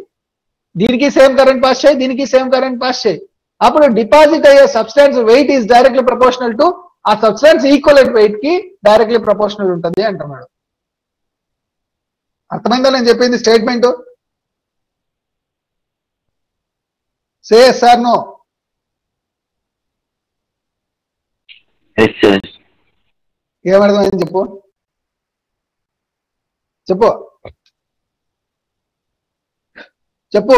దీనికి సేమ్ కరెంట్ పాస్ చేయి, దీనికి సేమ్ కరెంట్ పాస్ చేయి, అప్పుడు డిపాజిట్ అయ్యే substance weight is directly proportional to ఆ సబ్స్టాన్స్ ఈక్వలెంట్ వెయిట్ కి డైరెక్ట్లీ ప్రపోర్షనల్ ఉంటుంది అంటున్నాడు. అర్థమైందా నేను చెప్పింది స్టేట్మెంట్? సే సార్ నో. ఏమర్థమైంది చెప్పు చెప్పు చెప్పు.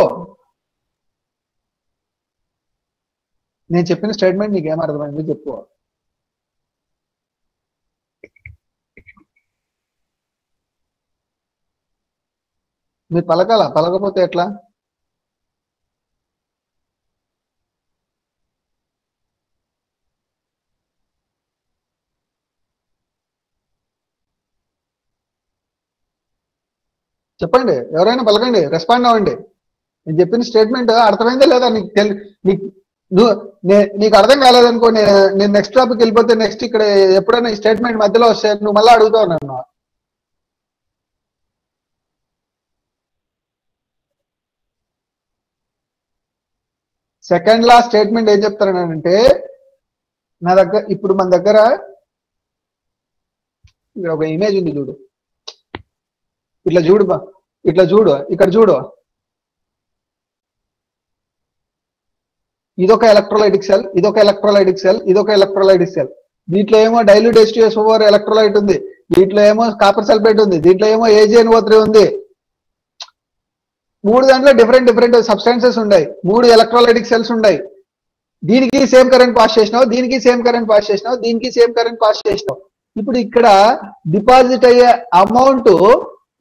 నేను చెప్పిన స్టేట్మెంట్ నీకు ఏమర్థమైంది చెప్పు. మీరు పలకాల, పలకపోతే ఎట్లా? చెప్పండి, ఎవరైనా పలకండి, రెస్పాండ్ అవ్వండి. నేను చెప్పిన స్టేట్మెంట్ అర్థమైందా లేదా? నీకు తెలి నువ్వు నీకు అర్థం కాలేదనుకో, నేను నేను నెక్స్ట్ టాపిక్ వెళ్ళిపోతే నెక్స్ట్ ఇక్కడ ఎప్పుడైనా ఈ స్టేట్మెంట్ మధ్యలో వస్తే నువ్వు మళ్ళీ అడుగుతావు నన్ను. సెకండ్ లా స్టేట్మెంట్ ఏం చెప్తానంటే, నా దగ్గర ఇప్పుడు మన దగ్గర ఇక్కడ ఒక ఇమేజ్ ఉంది చూడు, ఇట్లా చూడు, ఇట్లా చూడు, ఇక్కడ చూడు, ఇదొక ఎలక్ట్రోలైటిక్ సెల్, ఇదొక ఎలక్ట్రోలైటిక్ సెల్, ఇదొక ఎలక్ట్రోలైటిక్ సెల్, దీంట్లో ఏమో dilute H two S four electrolyte ఉంది, దీంట్లో ఏమో కాపర్ సల్ఫేట్ ఉంది, దీంట్లో ఏమో ఏ జే ఎన్ ఓ త్రీ ఉంది. మూడు దాంట్లో డిఫరెంట్ డిఫరెంట్ సబ్స్టాన్సెస్ ఉన్నాయి, మూడు ఎలక్ట్రోలైటిక్ సెల్స్ ఉన్నాయి, దీనికి సేమ్ కరెంట్ పాస్ చేసినావు, దీనికి సేమ్ కరెంట్ పాస్ చేసినావు, దీనికి సేమ్ కరెంట్ పాస్ చేసినావు. ఇప్పుడు ఇక్కడ డిపాజిట్ అయ్యే అమౌంట్,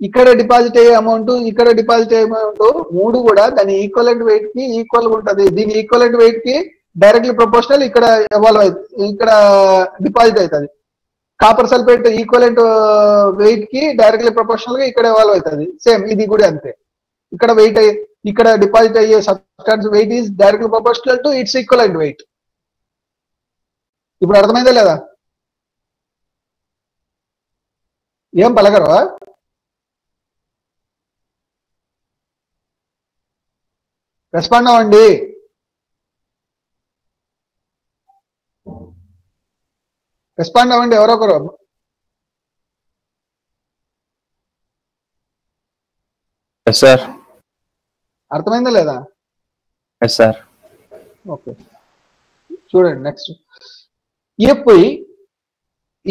ఇక్కడ డిపాజిట్ అయ్యే అమౌంట్, ఇక్కడ డిపాజిట్ అయ్యే అమౌంట్ మూడు కూడా దాని ఈక్వలెంట్ వెయిట్ కి ఈక్వల్ ఉంటుంది. దీని ఈక్వలెంట్ వెయిట్ కి డైరెక్ట్లీ ప్రపోర్షనల్ ఇక్కడ ఎవాల్వ్ అవుతుంది, ఇక్కడ డిపాజిట్ అవుతుంది. కాపర్ సల్ఫేట్ ఈక్వలెంట్ వెయిట్ కి డైరెక్ట్లీ ప్రపోర్షనల్ గా ఇక్కడ ఎవాల్వ్ అవుతుంది. సేమ్ ఇది కూడా అంతే, ఇక్కడ వెయిట్ అయ్యే, ఇక్కడ డిపాజిట్ అయ్యే substance weight is directly proportional to its equivalent weight. ఇప్పుడు అర్థమైందా లేదా? ఏం పలకరు? రెస్పాండ్ అవ్వండి. రెస్పాండ్ అవ్వండి ఎవరొకరు. సార్ అర్థమైందా లేదా? సార్ ఓకే చూడండి next. If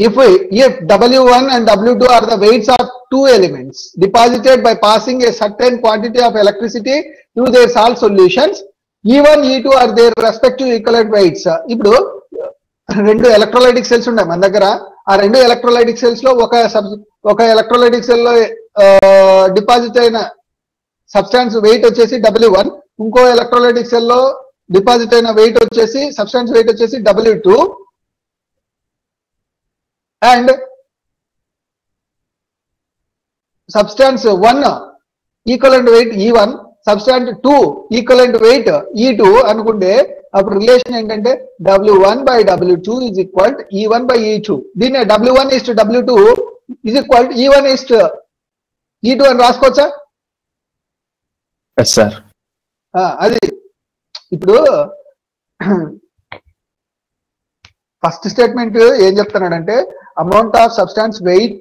if if W one and W two are the weights of two elements deposited by passing a certain quantity of electricity to their salt solutions, E one, E two are their respective equivalent weights. ఇప్పుడు రెండు electrolytic cells ఉన్నాయి మన దగ్గర, ఆ రెండు electrolytic cells లో ఒక ఒక ఎలక్ట్రోలైటిక్ సెల్ లో డిపాజిట్ అయిన సబ్స్టాన్స్ వెయిట్ వచ్చేసి డబ్ల్యూ వన్, ఇంకో ఎలక్ట్రోలైటిక్ సెల్ లో డిపాజిట్ అయిన వెయిట్ వచ్చేసి సబ్స్టాన్స్ వెయిట్ వచ్చేసి W two, and substance one equivalent weight E one, substance two equivalent weight E two అనుకుంటే అప్పుడు రిలేషన్ ఏంటంటే W one by W two is equal E one by E two. దీన్ని W one is to W two is equal E one is to ఈ two అని రాసుకోవచ్చా? Yes sir. అది ఇప్పుడు first statement ఏం చెప్తున్నాడంటే అమౌంట్ ఆఫ్ సబ్స్టాన్స్ వెయిట్,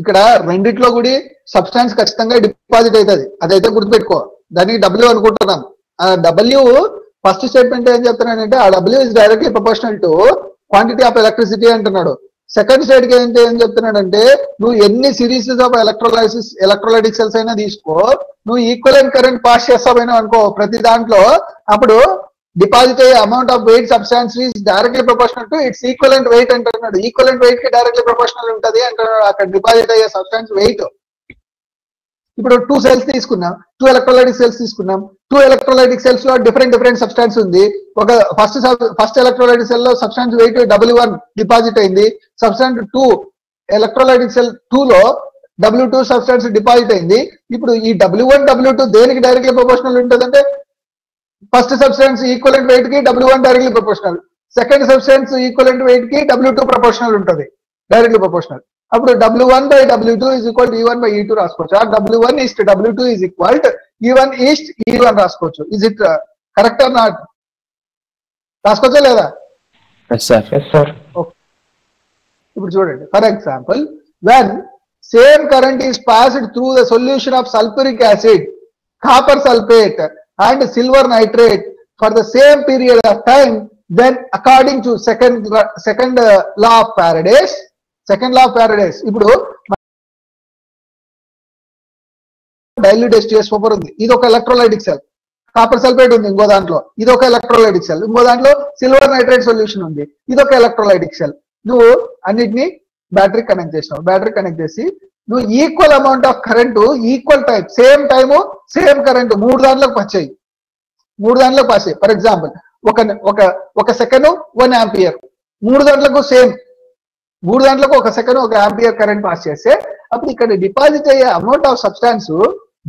ఇక్కడ రెండిట్లో కూడా సబ్స్టాన్స్ ఖచ్చితంగా డిపాజిట్ అవుతుంది, అదైతే గుర్తుపెట్టుకో, దానికి డబ్ల్యూ అనుకుంటున్నాం. ఆ డబ్ల్యూ ఫస్ట్ స్టేట్మెంట్ ఏం చెప్తున్నాడంటే ఆ W is directly proportional to quantity of electricity అంటున్నాడు. సెకండ్ స్టేట్ కి ఏంటి ఏం చెప్తున్నాడంటే నువ్వు ఎన్ని series of electrolysis electrolytic cells అయినా తీసుకో, నువ్వు ఈక్వలెంట్ కరెంట్ పాస్ చేస్తావైనా అనుకో ప్రతి దాంట్లో, అప్పుడు డిపాజిట్ అయ్యే amount of weight substance is directly proportional to its equivalent weight అంటున్నాడు. ఈక్వలెంట్ వెయిట్ కి డైరెక్ట్లీ ప్రపోర్షనల్ ఉంటుంది అంటున్నాడు అక్కడ డిపాజిట్ అయ్యే సబ్స్టాన్స్ వెయిట్. ఇప్పుడు టూ సెల్స్ తీసుకున్నాం, టూ ఎలక్ట్రోలైటిక్ సెల్స్ తీసుకున్నాం, టూ ఎలక్ట్రోలైటిక్ సెల్స్ లో డిఫరెంట్ డిఫరెంట్ సబ్స్టాన్స్ ఉంది. ఒక ఫస్ట్ ఫస్ట్ ఎలక్ట్రోలైటిక్ సెల్ లో substance weight W one deposit అయింది, substance two electrolytic cell two లో డబ్ల్యూ టూ సబ్స్టెన్స్ డిపాజిట్ అయింది. ఇప్పుడు ఈ డబ్ల్యూ వన్ డబ్ల్యూ టూ దేనికి డైరెక్ట్లీ ప్రొపోర్షనల్ ఉంటుందంటే ఫస్ట్ సబ్స్టెన్స్ ఈక్వలెంట్ వెయిట్ కి W one directly proportional, second substance equivalent weight కి W two proportional ఉంటుంది, డైరెక్ట్లీ ప్రొపోర్షనల్. అప్పుడు W one by W two is equal E one by E two రాసుకోవచ్చు. ఆ W one is to W two is equal E one is to E one రాసుకోవచ్చు. Is it correct or not? రాసుకోవచ్చా లేదా? ఇప్పుడు చూడండి, for example when same current is passed through the solution of sulphuric acid, copper sulphate and silver nitrate for the same period of time, then according to second second uh, law of Faraday's second law of Faraday's ipudu dilute H two S four undi, idu oka electrolytic cell, copper sulfate undi ingo dantlo, idu oka electrolytic cell, ingo dantlo silver nitrate solution undi, idu oka electrolytic cell. Nu annitni battery connect chesam, battery connect chesi నువ్వు equal amount of current equal time same time same current మూడు దాంట్లోకి pass అయ్యి మూడు దాంట్లోకి pass అయ్యి for example ఒక ఒక ఒక సెకండ్ వన్ యాంపియర్, మూడు దాంట్లకు సేమ్ మూడు దాంట్లకు ఒక సెకండ్ ఒక యాంపియర్ కరెంట్ పాస్ చేస్తే అప్పుడు ఇక్కడ డిపాజిట్ అయ్యే అమౌంట్ ఆఫ్ సబ్స్టాన్స్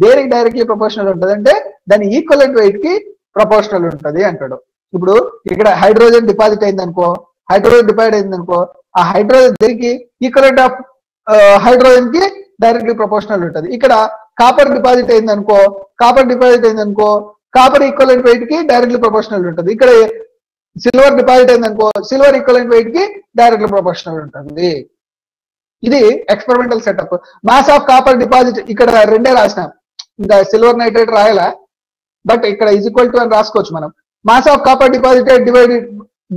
దేనికి డైరెక్ట్లీ ప్రపోర్షనల్ ఉంటుంది అంటే దాని ఈక్వలెంట్ వెయిట్ కి ప్రపోర్షనల్ ఉంటుంది అంటాడు. ఇప్పుడు ఇక్కడ హైడ్రోజన్ డిపాజిట్ అయింది అనుకో, హైడ్రోజన్ డిపాజిట్ అయింది అనుకో ఆ హైడ్రోజన్ దేనికి ఈక్వలెంట్ ఆఫ్ హైడ్రోజన్ కి డైరెక్ట్లీ ప్రపోర్షనల్ ఉంటుంది. ఇక్కడ కాపర్ డిపాజిట్ అయింది అనుకో, కాపర్ డిపాజిట్ అయింది అనుకో కాపర్ ఈక్వలెంట్ వెయిట్ కి డైరెక్ట్లీ ప్రపోర్షనల్ ఉంటుంది. ఇక్కడ సిల్వర్ డిపాజిట్ అయింది అనుకో సిల్వర్ ఈక్వలెంట్ వెయిట్ కి డైరెక్ట్లీ ప్రపోర్షనల్ ఉంటుంది. ఇది experimental setup. Mass of copper deposit ఇక్కడ రెండే రాసినాం, ఇంకా సిల్వర్ నైట్రేట్ రాయాలా, బట్ ఇక్కడ ఈజ్ ఈక్వల్ టు అని రాసుకోవచ్చు మనం. Mass of copper deposited divided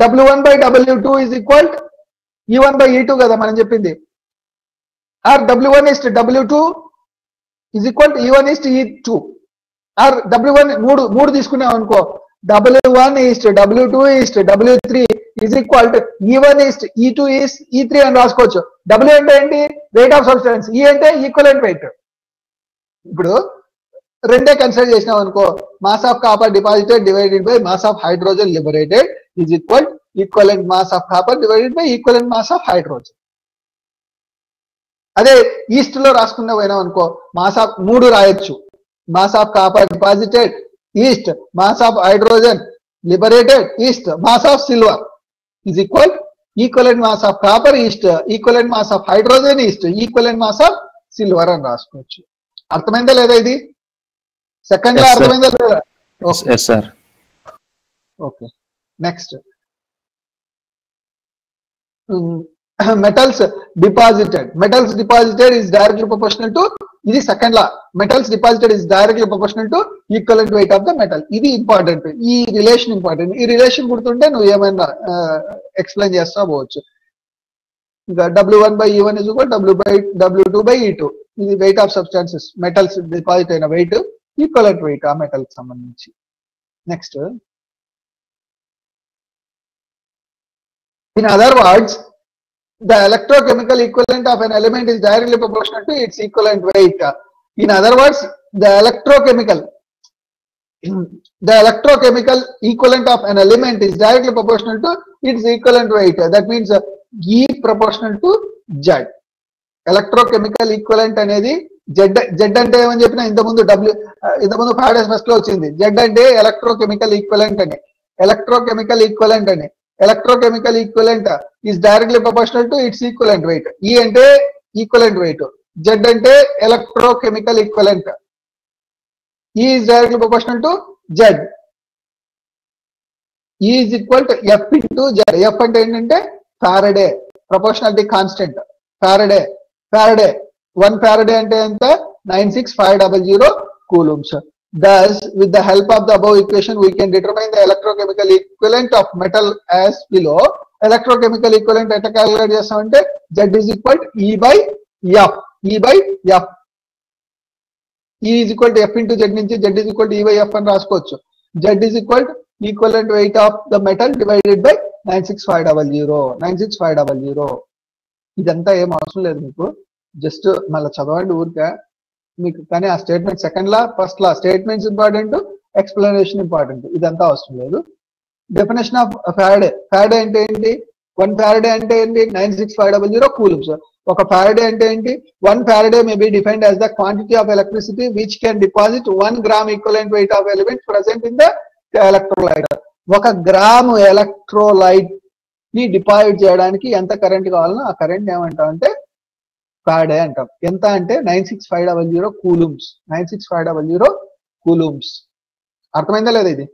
W one by W two is equal E one by E two కదా మనం చెప్పింది. Or W one is to W two is equal to E one is to E two. Or W one మూడు మూడు తీసుకునే అనుకో W one is to W two is to W three is equal to E one is to E two is E three అని రాసుకోవచ్చు. W అంటే ఏంటి? weight of substance. E అంటే equivalent weight. ఇప్పుడు రెండే కన్సిడర్ చేసినాం అనుకో mass of copper deposited divided by mass of hydrogen liberated is equal equivalent mass of copper divided by equivalent mass of hydrogen. అదే ఈస్ట్ లో రాసుకున్న పోయినాం అనుకో మాస్ ఆఫ్ మూడు రాయొచ్చు, mass of copper deposited east, mass of hydrogen liberated east, mass of silver is equal equivalent mass of copper east, equivalent mass of hydrogen east, equivalent mass of silver అని రాసుకోవచ్చు. అర్థమైందా లేదా? ఇది second లో అర్థమైందా లేదా? Okay, next metals deposited metals deposited is directly proportional to idi second law metals deposited is directly proportional to equivalent weight of the metal. Idi important, ee relation important. Ee relation gurtunte nu emaina explain chestavochu. Inga W one by E one is equal to W by W two by E two. Idi weight of substances metals deposited aina weight equivalent weight of metal ki sambandhinchi. Next, in other words, the electrochemical equivalent of an element is directly proportional to its equivalent weight. In other words, the electrochemical the electrochemical equivalent of an element is directly proportional to its equivalent weight. That means uh, E proportional to Z. Electrochemical equivalent అనేది Z Z అంటే ఏమని చెప్పినా ఇంత ముందు W ఇంత ముందు Faraday's first law వచ్చింది. Z అంటే electrochemical equivalent అని electrochemical equivalent అని electrochemical equivalent is directly proportional to its equivalent weight. E ante equivalent weight, Z ante electrochemical equivalent. E is directly proportional to Z. E is equal to F into Z. F ante entante Faraday proportionality constant. Faraday Faraday one Faraday ante enta nine six five zero zero coulombs. Thus, with the help of the above equation, we can determine the electrochemical equivalent of metal as below. Electrochemical equivalent at a calculate chestamante Z is equal to E by F. E by F. E is equal to F into Z nunchi Z is equal to E by F ani raskochu. Z is equal to equivalent weight of the metal divided by nine six five zero zero. nine six five zero zero. Idantha em avasaram ledhu meeku, just malla chadavandi urga. మీకు కానీ ఆ statement second law first law statements important, explanation important, ఇదంతా అవసరం లేదు. Definition of Faraday. Faraday అంటే ఏంటి? One Faraday అంటే ఏంటి? Nine six five double zero coulombs. ఒక ఫారడే అంటే ఏంటి? one Faraday may be defined as the quantity of electricity which can deposit one gram equivalent weight of element present in the electrolyte. ఒక gram electrolyte ని deposit చేయడానికి ఎంత current కావాలనో ఆ current ఏమంటాం అంటే ఫారడే అంటాం. ఎంత అంటే తొంభై ఆరు వేల ఐదు వందల కూలూమ్స్. తొంభై ఆరు వేల ఐదు వందల కూలూమ్స్. అర్థమైందా లేదా? ఇది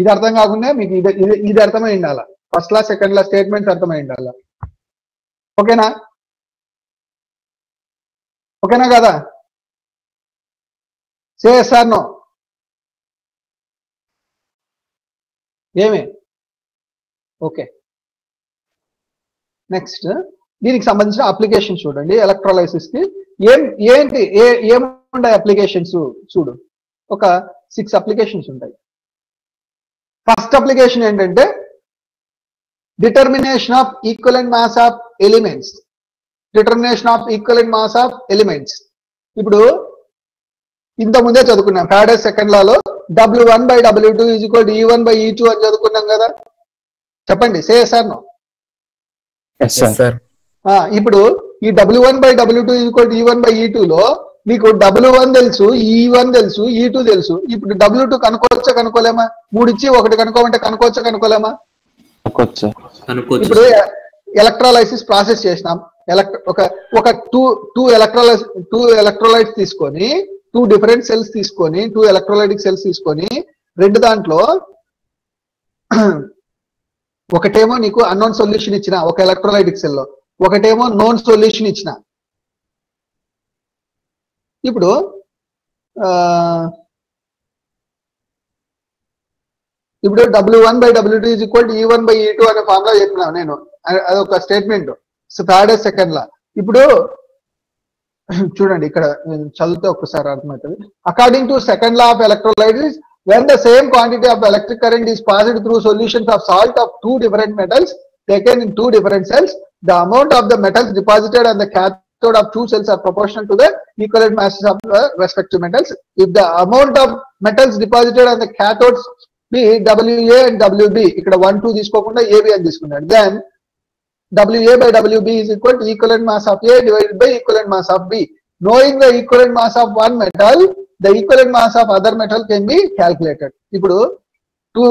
ఇది అర్థం కాకుండా మీకు ఇది ఇది అర్థమై ఉండాలి. First law second law statements అర్థమై ఉండాలి. ఓకేనా? ఓకేనా కదా? సే సార్ నో ఏమే? ఓకే, నెక్స్ట్ దీనికి సంబంధించిన అప్లికేషన్ చూడండి. ఎలక్ట్రోలైసిస్ కి ఏం ఏంటి ఏముంటాయి అప్లికేషన్స్ చూడు. ఒక సిక్స్ అప్లికేషన్స్ ఉంటాయి. ఫస్ట్ అప్లికేషన్ ఏంటంటే determination of equivalent mass of elements. Determination of equivalent mass of elements ఇప్పుడు ఇంత ముందే చదువుకున్నాం. ఫారడే సెకండ్ లాలో W one by W two is equal to E one by E two అని చదువుకున్నాం కదా. చెప్పండి, సే సార్ నో. ఇప్పుడు ఈ W one by W two is equal to E one by E two లో మీకు W one తెలుసు, ఈ వన్ తెలుసు, ఈ టూ తెలుసు. ఇప్పుడు డబ్ల్యూ టూ కనుక్కోవచ్చా కనుక్కోలేమా? మూడు ఇచ్చి ఒకటి కనుక్కోమంటే కనుక్కోవచ్చా కనుక్కోలేమా? ఇప్పుడు ఎలక్ట్రోలైసిస్ ప్రాసెస్ చేసినాం. ఎలక్ట్రో ఒక ఒక two two electrolyse two electrolytes తీసుకొని, టూ డిఫరెంట్ సెల్స్ తీసుకొని, టూ ఎలక్ట్రోలైటిక్ సెల్స్ తీసుకొని, రెండు దాంట్లో ఒకటేమో నీకు అన్నోన్ సొల్యూషన్ ఇచ్చిన ఒక ఎలక్ట్రోలైటిక్ సెల్లో, ఒకటేమో నోన్ సొల్యూషన్ ఇచ్చిన. ఇప్పుడు ఇప్పుడు W one by W two is equal to E one by E two అనే ఫార్ములా చెప్పినాను నేను. అదొక స్టేట్మెంట్ థర్డ్ సెకండ్ లా. ఇప్పుడు చూడండి, ఇక్కడ చదివితే ఒక్కసారి అర్థమవుతుంది. According to second law of electrolysis, when the same quantity of electric current is passed through solutions of salt of two different metals taken in two different cells, the amount of the metals deposited on the cathode of two cells are proportional to the equivalent masses of the respective metals. If the amount of metals deposited on the cathodes be W A and W B, ikkada one two iskokunda A B ani iskunnadu, then W A by W B is equal to equivalent mass of A divided by equivalent mass of B. Knowing the equivalent mass of one metal, the equivalent mass of other metal can be calculated. ఇప్పుడు two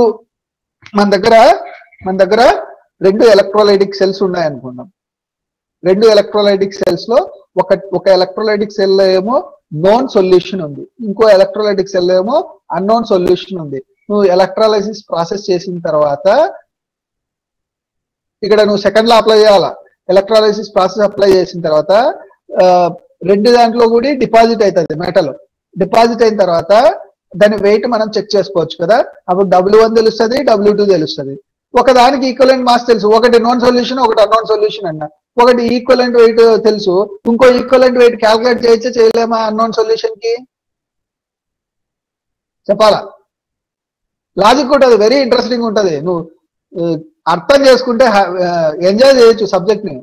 మన దగ్గర మన దగ్గర రెండు electrolytic cells ఉన్నాయి అనుకున్నాం. రెండు electrolytic cells లో ఒక ఒక ఎలక్ట్రోలైటిక్ సెల్ లో ఏమో నోన్ సొల్యూషన్ ఉంది, ఇంకో ఎలక్ట్రోలైటిక్ సెల్ లో ఏమో అన్నోన్ సొల్యూషన్ ఉంది. నువ్వు ఎలక్ట్రాలైసిస్ ప్రాసెస్ చేసిన తర్వాత ఇక్కడ నువ్వు సెకండ్ లో అప్లై చేయాలా. ఎలక్ట్రాలైసిస్ ప్రాసెస్ అప్లై చేసిన తర్వాత రెండు దాంట్లో కూడా డిపాజిట్ అవుతుంది మెటల్. డిపాజిట్ అయిన తర్వాత దాని వెయిట్ మనం చెక్ చేసుకోవచ్చు కదా. అప్పుడు డబ్ల్యూ వన్ తెలుస్తుంది, డబ్ల్యూ టూ తెలుస్తుంది. ఒకదానికి ఈక్వలెంట్ మాస్ తెలుసు, ఒకటి నోన్ సొల్యూషన్ ఒకటి అన్నోన్ సొల్యూషన్ అన్న. ఒకటి ఈక్వలెంట్ వెయిట్ తెలుసు, ఇంకో ఈక్వలెంట్ వెయిట్ క్యాల్కులేట్ చేయొచ్చా చేయలేమా అన్నోన్ సొల్యూషన్ కి? చెప్పాలా? లాజిక్ ఉంటుంది, వెరీ ఇంట్రెస్టింగ్ ఉంటుంది. నువ్వు అర్థం చేసుకుంటే ఎంజాయ్ చేయొచ్చు సబ్జెక్ట్ ని.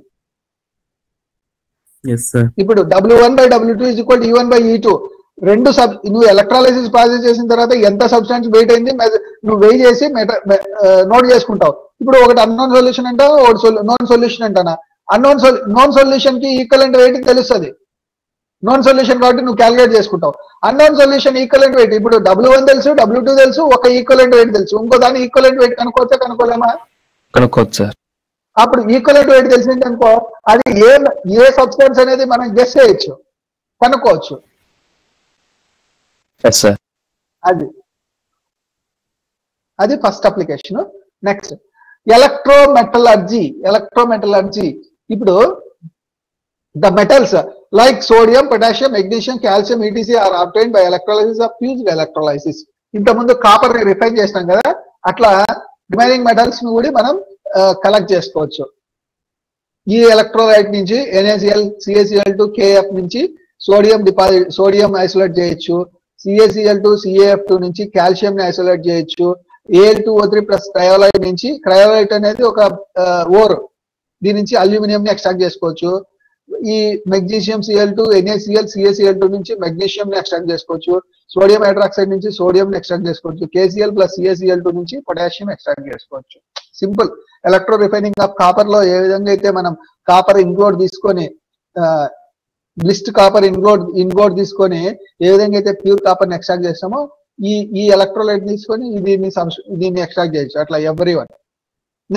ఇప్పుడు W one by W two is equal to E one by E two. రెండు సబ్ నువ్వు ఎలక్ట్రాలైసిస్ ప్రాసెస్ చేసిన తర్వాత ఎంత సబ్స్టాన్స్ వెయిట్ అయింది నువ్వు వెయి చేసి నోట్ చేసుకుంటావు. ఇప్పుడు ఒకటి అన్నోన్ సొల్యూషన్ అంటావు, ఒకటి నోన్ సొల్యూషన్ అంటానా. అన్నోన్ సొల్ నోన్ సొల్యూషన్ కి ఈక్వలెంట్ వెయిట్ తెలుస్తుంది, నోన్ సొల్యూషన్ కాబట్టి నువ్వు క్యాలిక్యులేట్ చేసుకుంటావు. అన్నోన్ సొల్యూషన్ ఈక్వలెంట్ వెయిట్, ఇప్పుడు డబ్ల్యూ వన్ తెలుసు, డబ్ల్యూ టూ తెలుసు, ఒక ఈక్వలెంట్ వెయిట్ తెలుసు, ఇంకో దాని ఈక్వలెంట్ వెయిట్ కనుక్కోవచ్చా కనుక్కోలేమా? కనుక్కోవచ్చు. అప్పుడు ఈక్వలెంట్ వెయిట్ తెలిసింది అనుకో, అది ఏ ఏ సబ్స్టెన్స్ అనేది మనం గెస్ చేయొచ్చు, కనుక్కోవచ్చు. అది అది first application. Next electrometallurgy. Electrometallurgy ఇప్పుడు the metals like sodium, potassium, magnesium, calcium ETC are obtained by electrolysis of fused electrolysis. ఇంతకుముందు కాపర్ ని రిఫైన్ చేసినాం కదా, అట్లా రిమైనింగ్ మెటల్స్ ని కూడా మనం కలెక్ట్ చేసుకోవచ్చు. ఈ ఎలక్ట్రోలైట్ నుంచి ఎన్ఏసిఎల్, సిఏసిఎల్ టు కేఎఫ్ నుంచి సోడియం డిపాజిట్ సోడియం ఐసోలేట్ చేయొచ్చు. సిఏసిఎల్ టు సిఏఎఫ్ టూ నుంచి కాల్షియం ని ఐసోలేట్ చేయొచ్చు. AL two O three plus cryolite నుంచి, క్రయోలైట్ అనేది ఒక ఓర్, దీని నుంచి అల్యూమినియం ని ఎక్స్ట్రాక్ట్ చేసుకోవచ్చు. Magnesium CL two NACL CACL two नीचे मैग्नीशियम एक्सट्रैक्ट सोडियम हाइड्रोक्साइड नीचे sodium extract KCL plus CACL two नीचे potassium extract simple electro refining of copper लो ये विधंगा मन कापर इनक्लूड तीसुकोनी ब्लिस्ट कापर इनक्लूड इनक्लूड तीसुकोनी ये विधंगा प्यूर कापर नि एक्सट्रैक्ट चेस्तामो ई एलक्ट्रोलाइट तीसुकोनी दीनी दीनी एक्सट्रैक्ट चेयोच्चु अट्ला everyone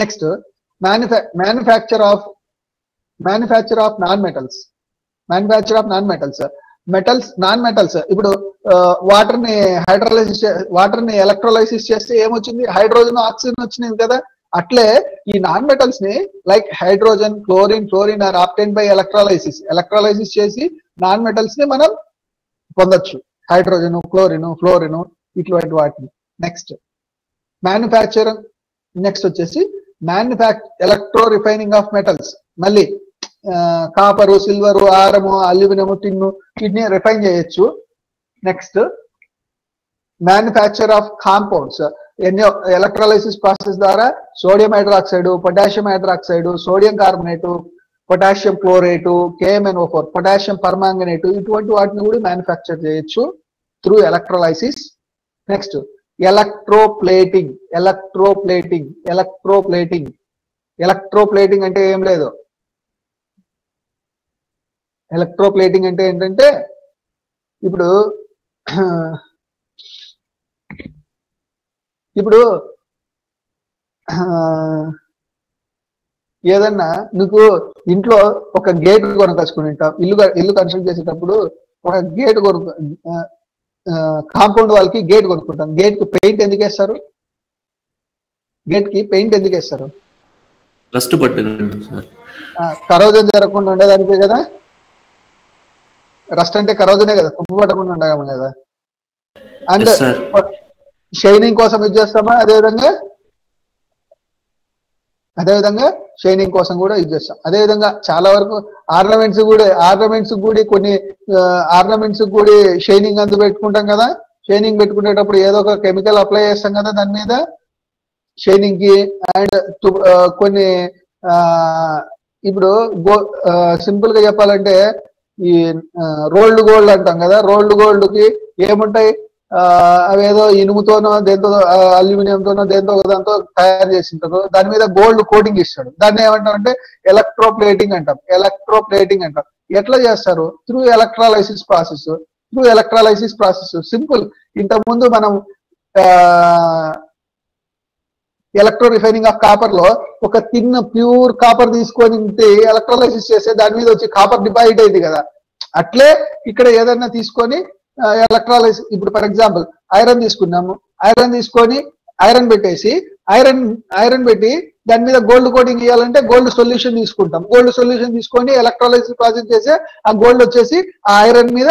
next manufacture of manufacture of non metals manufacture of non metals metals non metals इप्पुडु वाटर नि हाइड्रोलाइसिस वाटर नि एलक्ट्रोलाइसिस चेस्ते एमोच्चिंदी हाइड्रोजन ऑक्सीजन वच्चिंदी कदा అట్లే ఈ నాన్ మెటల్స్ ని like hydrogen chlorine fluorine are obtained by electrolysis electrolysis చేసి non metals ని మనం పొందొచ్చు హైడ్రోజన్ క్లోరిన్ ఫ్లోరిన్ ఇట్లాంటి వాటిని నెక్స్ట్ మ్యానుఫ్యాక్చర్ నెక్స్ట్ వచ్చేసి manufacture electro refining of metals మళ్ళీ కాపర్ సిల్వర్ ఆరము అల్యూమినియం టిన్ కిడ్నీ రిఫైన్ చేయొచ్చు next manufacture of compounds electrolysis process द्वारा sodium hydroxide potassium hydroxide sodium carbonate potassium chlorate K M N O four potassium permanganate इटुवंटि वाटिनि manufacture चेयोच्चु through electrolysis next electroplating electroplating electroplating electroplating अंटे एम लेदु electroplating अंटे एंटंटे इप्पुडु ఇప్పుడు ఏదన్నా మీకు ఇంట్లో ఒక గేట్ కొనకొచ్చుకొని ఉంటాం ఇల్లు ఇల్లు కన్స్ట్రక్ట్ చేసేటప్పుడు ఒక గేట్ కొను కాంపౌండ్ వాల్ కి గేట్ కొనుకుంటాం గేట్ కి పెయింట్ ఎందుకు చేస్తారు గేట్ కి పెయింట్ ఎందుకు చేస్తారు రస్ట్ పట్టేదండి సార్ కరోజన్ జరగకుండా ఉండడానికి కదా రస్ట్ అంటే కరోజనే కదా కుప్ప పట్టకుండా ఉండడం కదా అండ్ షైనింగ్ కోసం యూజ్ చేస్తామా అదే విధంగా అదే విధంగా షైనింగ్ కోసం కూడా యూజ్ చేస్తాం అదే విధంగా చాలా వరకు ఆర్నమెంట్స్ కూడా ఆర్నమెంట్స్ కూడా కొన్ని ఆర్నమెంట్స్ కూడా షైనింగ్ అందు పెట్టుకుంటాం కదా షైనింగ్ పెట్టుకునేటప్పుడు ఏదో ఒక కెమికల్ అప్లై చేస్తాం కదా దాని మీద షైనింగ్ కి అండ్ కొన్ని ఇప్పుడు సింపుల్ గా చెప్పాలంటే ఈ రోల్డ్ గోల్డ్ అంటాం కదా రోల్డ్ గోల్డ్ కి ఏముంటాయి అవేదో ఇనుముతోనో దేంతో అల్యూమినియంతోనో దేంతో దాంతో తయారు చేసింటారు దాని మీద గోల్డ్ కోటింగ్ ఇస్తాడు దాన్ని ఏమంటాం అంటే ఎలక్ట్రోప్లేటింగ్ అంటాం ఎలక్ట్రోప్లేటింగ్ అంటాం ఎట్లా చేస్తారు through electrolysis process through electrolysis process simple ఇంతకుముందు మనం ఎలక్ట్రో రిఫైనింగ్ ఆఫ్ కాపర్ లో ఒక తిన్న ప్యూర్ కాపర్ తీసుకొని ఎలక్ట్రోలైసిస్ చేస్తే దాని మీద వచ్చి కాపర్ డిపాజిట్ అయింది కదా అట్లే ఇక్కడ ఏదన్నా తీసుకొని ఎలక్ట్రోలైస్ ఇప్పుడు ఫర్ ఎగ్జాంపుల్ ఐరన్ తీసుకున్నాము ఐరన్ తీసుకొని ఐరన్ పెట్టేసి ఐరన్ ఐరన్ పెట్టి దాని మీద గోల్డ్ కోటింగ్ ఇవ్వాలంటే గోల్డ్ సొల్యూషన్ తీసుకుంటాం గోల్డ్ సొల్యూషన్ తీసుకొని ఎలక్ట్రోలైసిస్ ప్రాసెస్ చేసి ఆ గోల్డ్ వచ్చేసి ఆ ఐరన్ మీద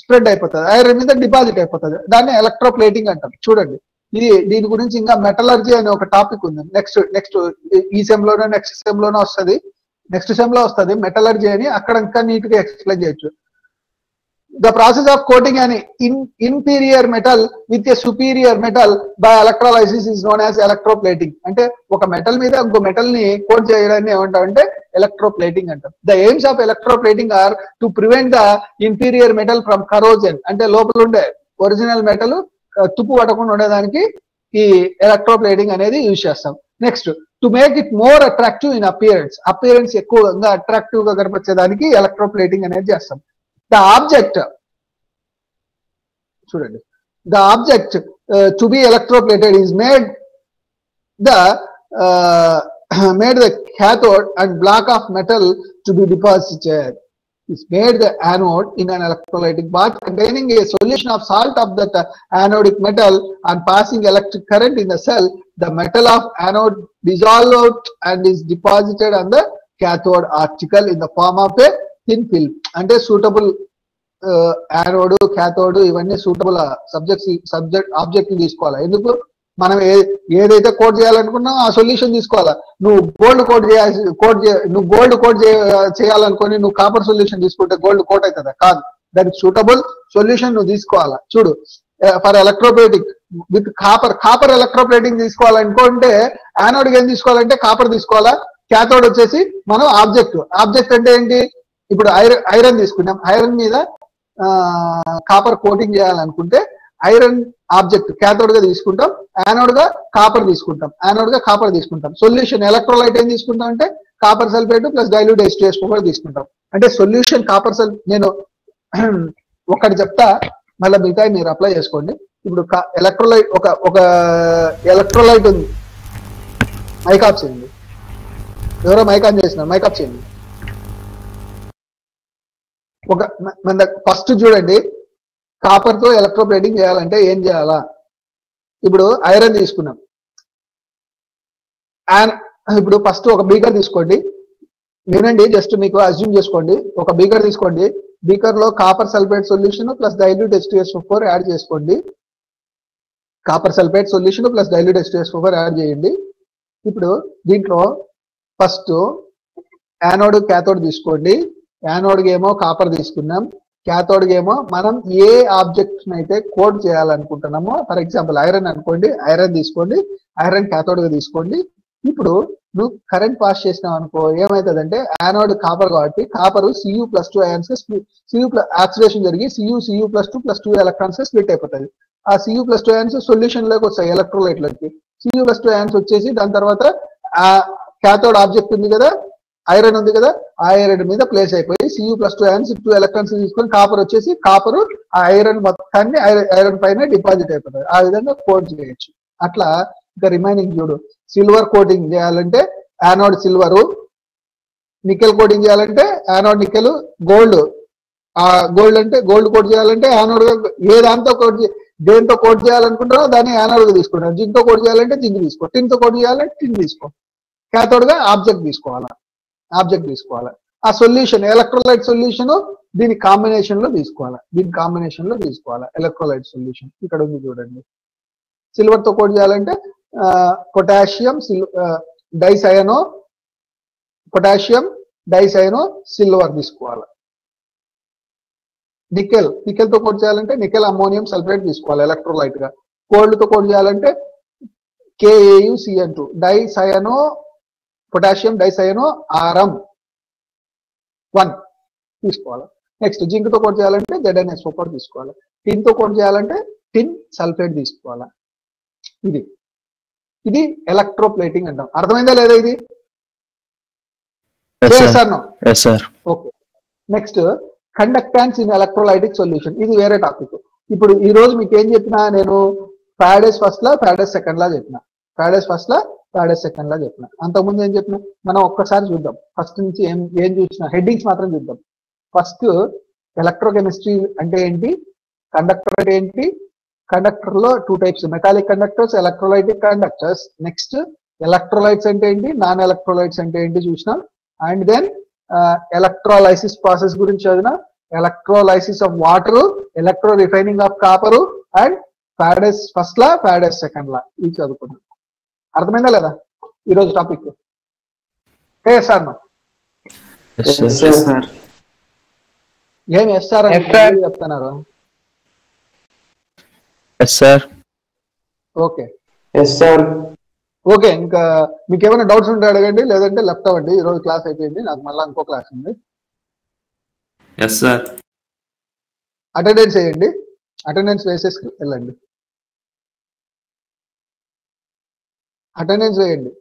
స్ప్రెడ్ అయిపోతుంది ఐరన్ మీద డిపాజిట్ అయిపోతుంది దాన్ని ఎలక్ట్రోప్లేటింగ్ అంటారు చూడండి ఇది దీని గురించి ఇంకా మెటలర్జీ అనే ఒక టాపిక్ ఉంది నెక్స్ట్ నెక్స్ట్ ఈ సెమ్ లోనో నెక్స్ట్ సెమ్ లోనో వస్తుంది నెక్స్ట్ సెమ్ లో వస్తుంది మెటలర్జీ అని అక్కడ ఇంకా నీట్ గా ఎక్స్ప్లెయిన్ చేయొచ్చు the process of coating an in, inferior metal with a superior metal by electrolysis is known as electroplating ante oka metal meeda inko metal ni coat cheyadanni emantante electroplating antam the aims of electroplating are to prevent the inferior metal from corrosion ante lopala unde original metal tupu patakunda undadaniki ee electroplating anedi use chestam next to make it more attractive in appearance appearance ekkuva attractive ga garpachedaniki electroplating anedi chestam the object student the object uh, to be electroplated is made the uh, made the cathode and block of metal to be deposited is made the anode in an electrolytic bath containing a solution of salt of that anodic metal and passing electric current in the cell the metal of anode dissolves out and is deposited on the cathode article in the form of a thin film అంటే suitable anode cathode ఇవన్నీ suitable subject subject object ని తీసుకోవాలి ఎందుకు మనం ఏదైతే code చేయాలనుకున్నామో ఆ solution తీసుకోవాలి నువ్వు గోల్డ్ కోడ్ చేయాలి కోడ్ నువ్వు గోల్డ్ కోడ్ చేయాలనుకుని నువ్వు కాపర్ సొల్యూషన్ తీసుకుంటే గోల్డ్ కోట్ అవుతుందా కాదు దానికి సూటబుల్ సొల్యూషన్ నువ్వు తీసుకోవాలా చూడు for electroplating with copper copper electroplating తీసుకోవాలనుకుంటే యానోడ్ ఏం తీసుకోవాలంటే కాపర్ తీసుకోవాలా క్యాథోడ్ వచ్చేసి మనం ఆబ్జెక్ట్ ఆబ్జెక్ట్ అంటే ఏంటి ఇప్పుడు ఐరన్ ఐరన్ తీసుకున్నాం ఐరన్ మీద కాపర్ కోటింగ్ చేయాలనుకుంటే ఐరన్ ఆబ్జెక్ట్ కాథోడ్ గా తీసుకుంటాం యానోడ్ గా కాపర్ తీసుకుంటాం యానోడ్ గా కాపర్ తీసుకుంటాం సొల్యూషన్ ఎలక్ట్రోలైట్ ఏం తీసుకుంటాం అంటే copper sulphate plus dilute H two S four తీసుకుంటాం అంటే సొల్యూషన్ కాపర్ సల్ నేను ఒకటి చెప్తా మళ్ళీ మిగతా మీరు అప్లై చేసుకోండి ఇప్పుడు ఎలక్ట్రోలైట్ ఒక ఒక ఎలక్ట్రోలైట్ ఉంది మైక్ ఆఫ్ చేయండి ఎవరో మైక్ ఆన్ చేస్తున్నారు మైక్ ఆఫ్ చేయండి ఒక మన ఫస్ట్ చూడండి కాపర్ తో ఎలక్ట్రోప్లేటింగ్ చేయాలంటే ఏం చేయాలా ఇప్పుడు ఐరన్ తీసుకున్నాం ఇప్పుడు ఫస్ట్ ఒక బీకర్ తీసుకోండి వినండి జస్ట్ మీకు అజ్యూమ్ చేసుకోండి ఒక బీకర్ తీసుకోండి బీకర్ లో copper sulphate solution plus dilute H two S four add చేసుకోండి copper sulphate solution plus dilute H two S four add చేయండి ఇప్పుడు దీంట్లో ఫస్ట్ యానోడ్ కాథోడ్ తీసుకోండి యానోడ్ ఏమో కాపర్ తీసుకున్నాం కాథోడ్ ఏమో మనం ఏ ఆబ్జెక్ట్ అయితే కోడ్ చేయాలనుకుంటున్నామో ఫర్ ఎగ్జాంపుల్ ఐరన్ అనుకోండి ఐరన్ తీసుకోండి ఐరన్ కాథోడ్ గా తీసుకోండి ఇప్పుడు నువ్వు కరెంట్ పాస్ చేసినావు అనుకో ఏమవుతుందంటే యానోడ్ కాపర్ కాబట్టి copper C U plus two ions Cu oxidation జరిగి Cu Cu plus two plus two electrons split అయిపోతుంది ఆ Cu plus two ions solution లోకి వస్తాయి ఎలక్ట్రోలైట్ లోకి సియు ప్లస్ టూ అయాన్స్ వచ్చేసి దాని తర్వాత ఆ కాథోడ్ ఆబ్జెక్ట్ ఉంది కదా ఐరన్ ఉంది కదా ఆ ఐరన్ మీద ప్లేస్ అయిపోయి C U plus two ions two electrons తీసుకొని కాపర్ వచ్చేసి కాపర్ ఆ ఐరన్ మొత్తాన్ని ఐరన్ పైన డిపాజిట్ అయిపోతుంది ఆ విధంగా కోడ్ చేయొచ్చు అట్లా ఇంకా రిమైనింగ్ చూడు సిల్వర్ కోటింగ్ చేయాలంటే యానోడ్ సిల్వరు నికెల్ కోటింగ్ చేయాలంటే యానోడ్ నికెల్ గోల్డ్ ఆ గోల్డ్ అంటే గోల్డ్ కోట్ చేయాలంటే యానోడ్ ఏ దాంతో కోట్ దేంతో కోట్ చేయాలనుకుంటారో దాన్ని యానోడ్ తీసుకుంటారు జింక్తో కోట్ చేయాలంటే జింక్ తీసుకో టిన్తో కోట్ చేయాలంటే టిన్ తీసుకో కాథోడ్ గా ఆబ్జెక్ట్ తీసుకోవాలా ఆబ్జెక్ట్ తీసుకోవాలా ఆ సొల్యూషన్ ఎలక్ట్రోలైట్ సొల్యూషన్ దీని కాంబినేషన్ లో తీసుకోవాలా దీని కాంబినేషన్ లో తీసుకోవాలా ఎలక్ట్రోలైట్ సొల్యూషన్ ఇక్కడ ఉంది చూడండి సిల్వర్ తో కోట్ చేయాలంటే potassium dicyano potassium dicyano silver తీసుకోవాలి నికెల్ నికెల్ తో కోట్ చేయాలంటే నికెల్ అమ్మోనియం సల్ఫేట్ తీసుకోవాలి ఎలక్ట్రోలైట్ గా గోల్డ్ తో కోట్ చేయాలంటే K A U C N two dicyano potassium dicyano R M one తీసుకోవాలి నెక్స్ట్ జింక్ తో కోట్ చేయాలంటే Z N S four తీసుకోవాలి టిన్ తో కోట్ చేయాలంటే టిన్ సల్ఫేట్ తీసుకోవాలి ఇది ఇది ఎలక్ట్రోప్లేటింగ్ అంటాం అర్థమైందా లేదా ఇది next conductance in electrolytic solution ఇది వేరే టాపిక్ ఇప్పుడు ఈ రోజు మీకు ఏం చెప్పినా నేను Faraday's first law Faraday's second law చెప్పిన Faraday's first law Faraday's second law చెప్పిన అంతకుముందు ఏం చెప్పినా మనం ఒక్కసారి చూద్దాం ఫస్ట్ నుంచి ఏం ఏం చూసినా హెడ్డింగ్స్ మాత్రం చూద్దాం ఫస్ట్ ఎలక్ట్రోకెమిస్ట్రీ అంటే ఏంటి కండక్టర్ అంటే ఏంటి కండక్టర్ లో two types metallic conductors electrolytic conductors next electrolytes అంటే ఏంటి నాన్ ఎలక్ట్రోలైట్స్ అంటే ఏంటి చూసినాం అండ్ దెన్ ఎలక్ట్రోలైసిస్ ప్రాసెస్ గురించి చదివినా electrolysis of water electro refining of copper and Faraday's first law Faraday's second law ఇవి చదువుకున్నాం అర్థమైందా లేదా ఈరోజు టాపిక్ సార్ ఏం ఎస్ఆర్ చెప్తున్నారు ఓకే ఇంకా మీకు ఏమైనా డౌట్స్ ఉంటే అడగండి లేదంటే లెఫ్ట్ అవ్వండి ఈ రోజు క్లాస్ అయిపోయింది నాకు మళ్ళీ ఇంకో క్లాస్ ఉంది అటెండెన్స్ వేయండి అటెండెన్స్ వేసేసి వెళ్ళండి అటెండెన్స్ వేయండి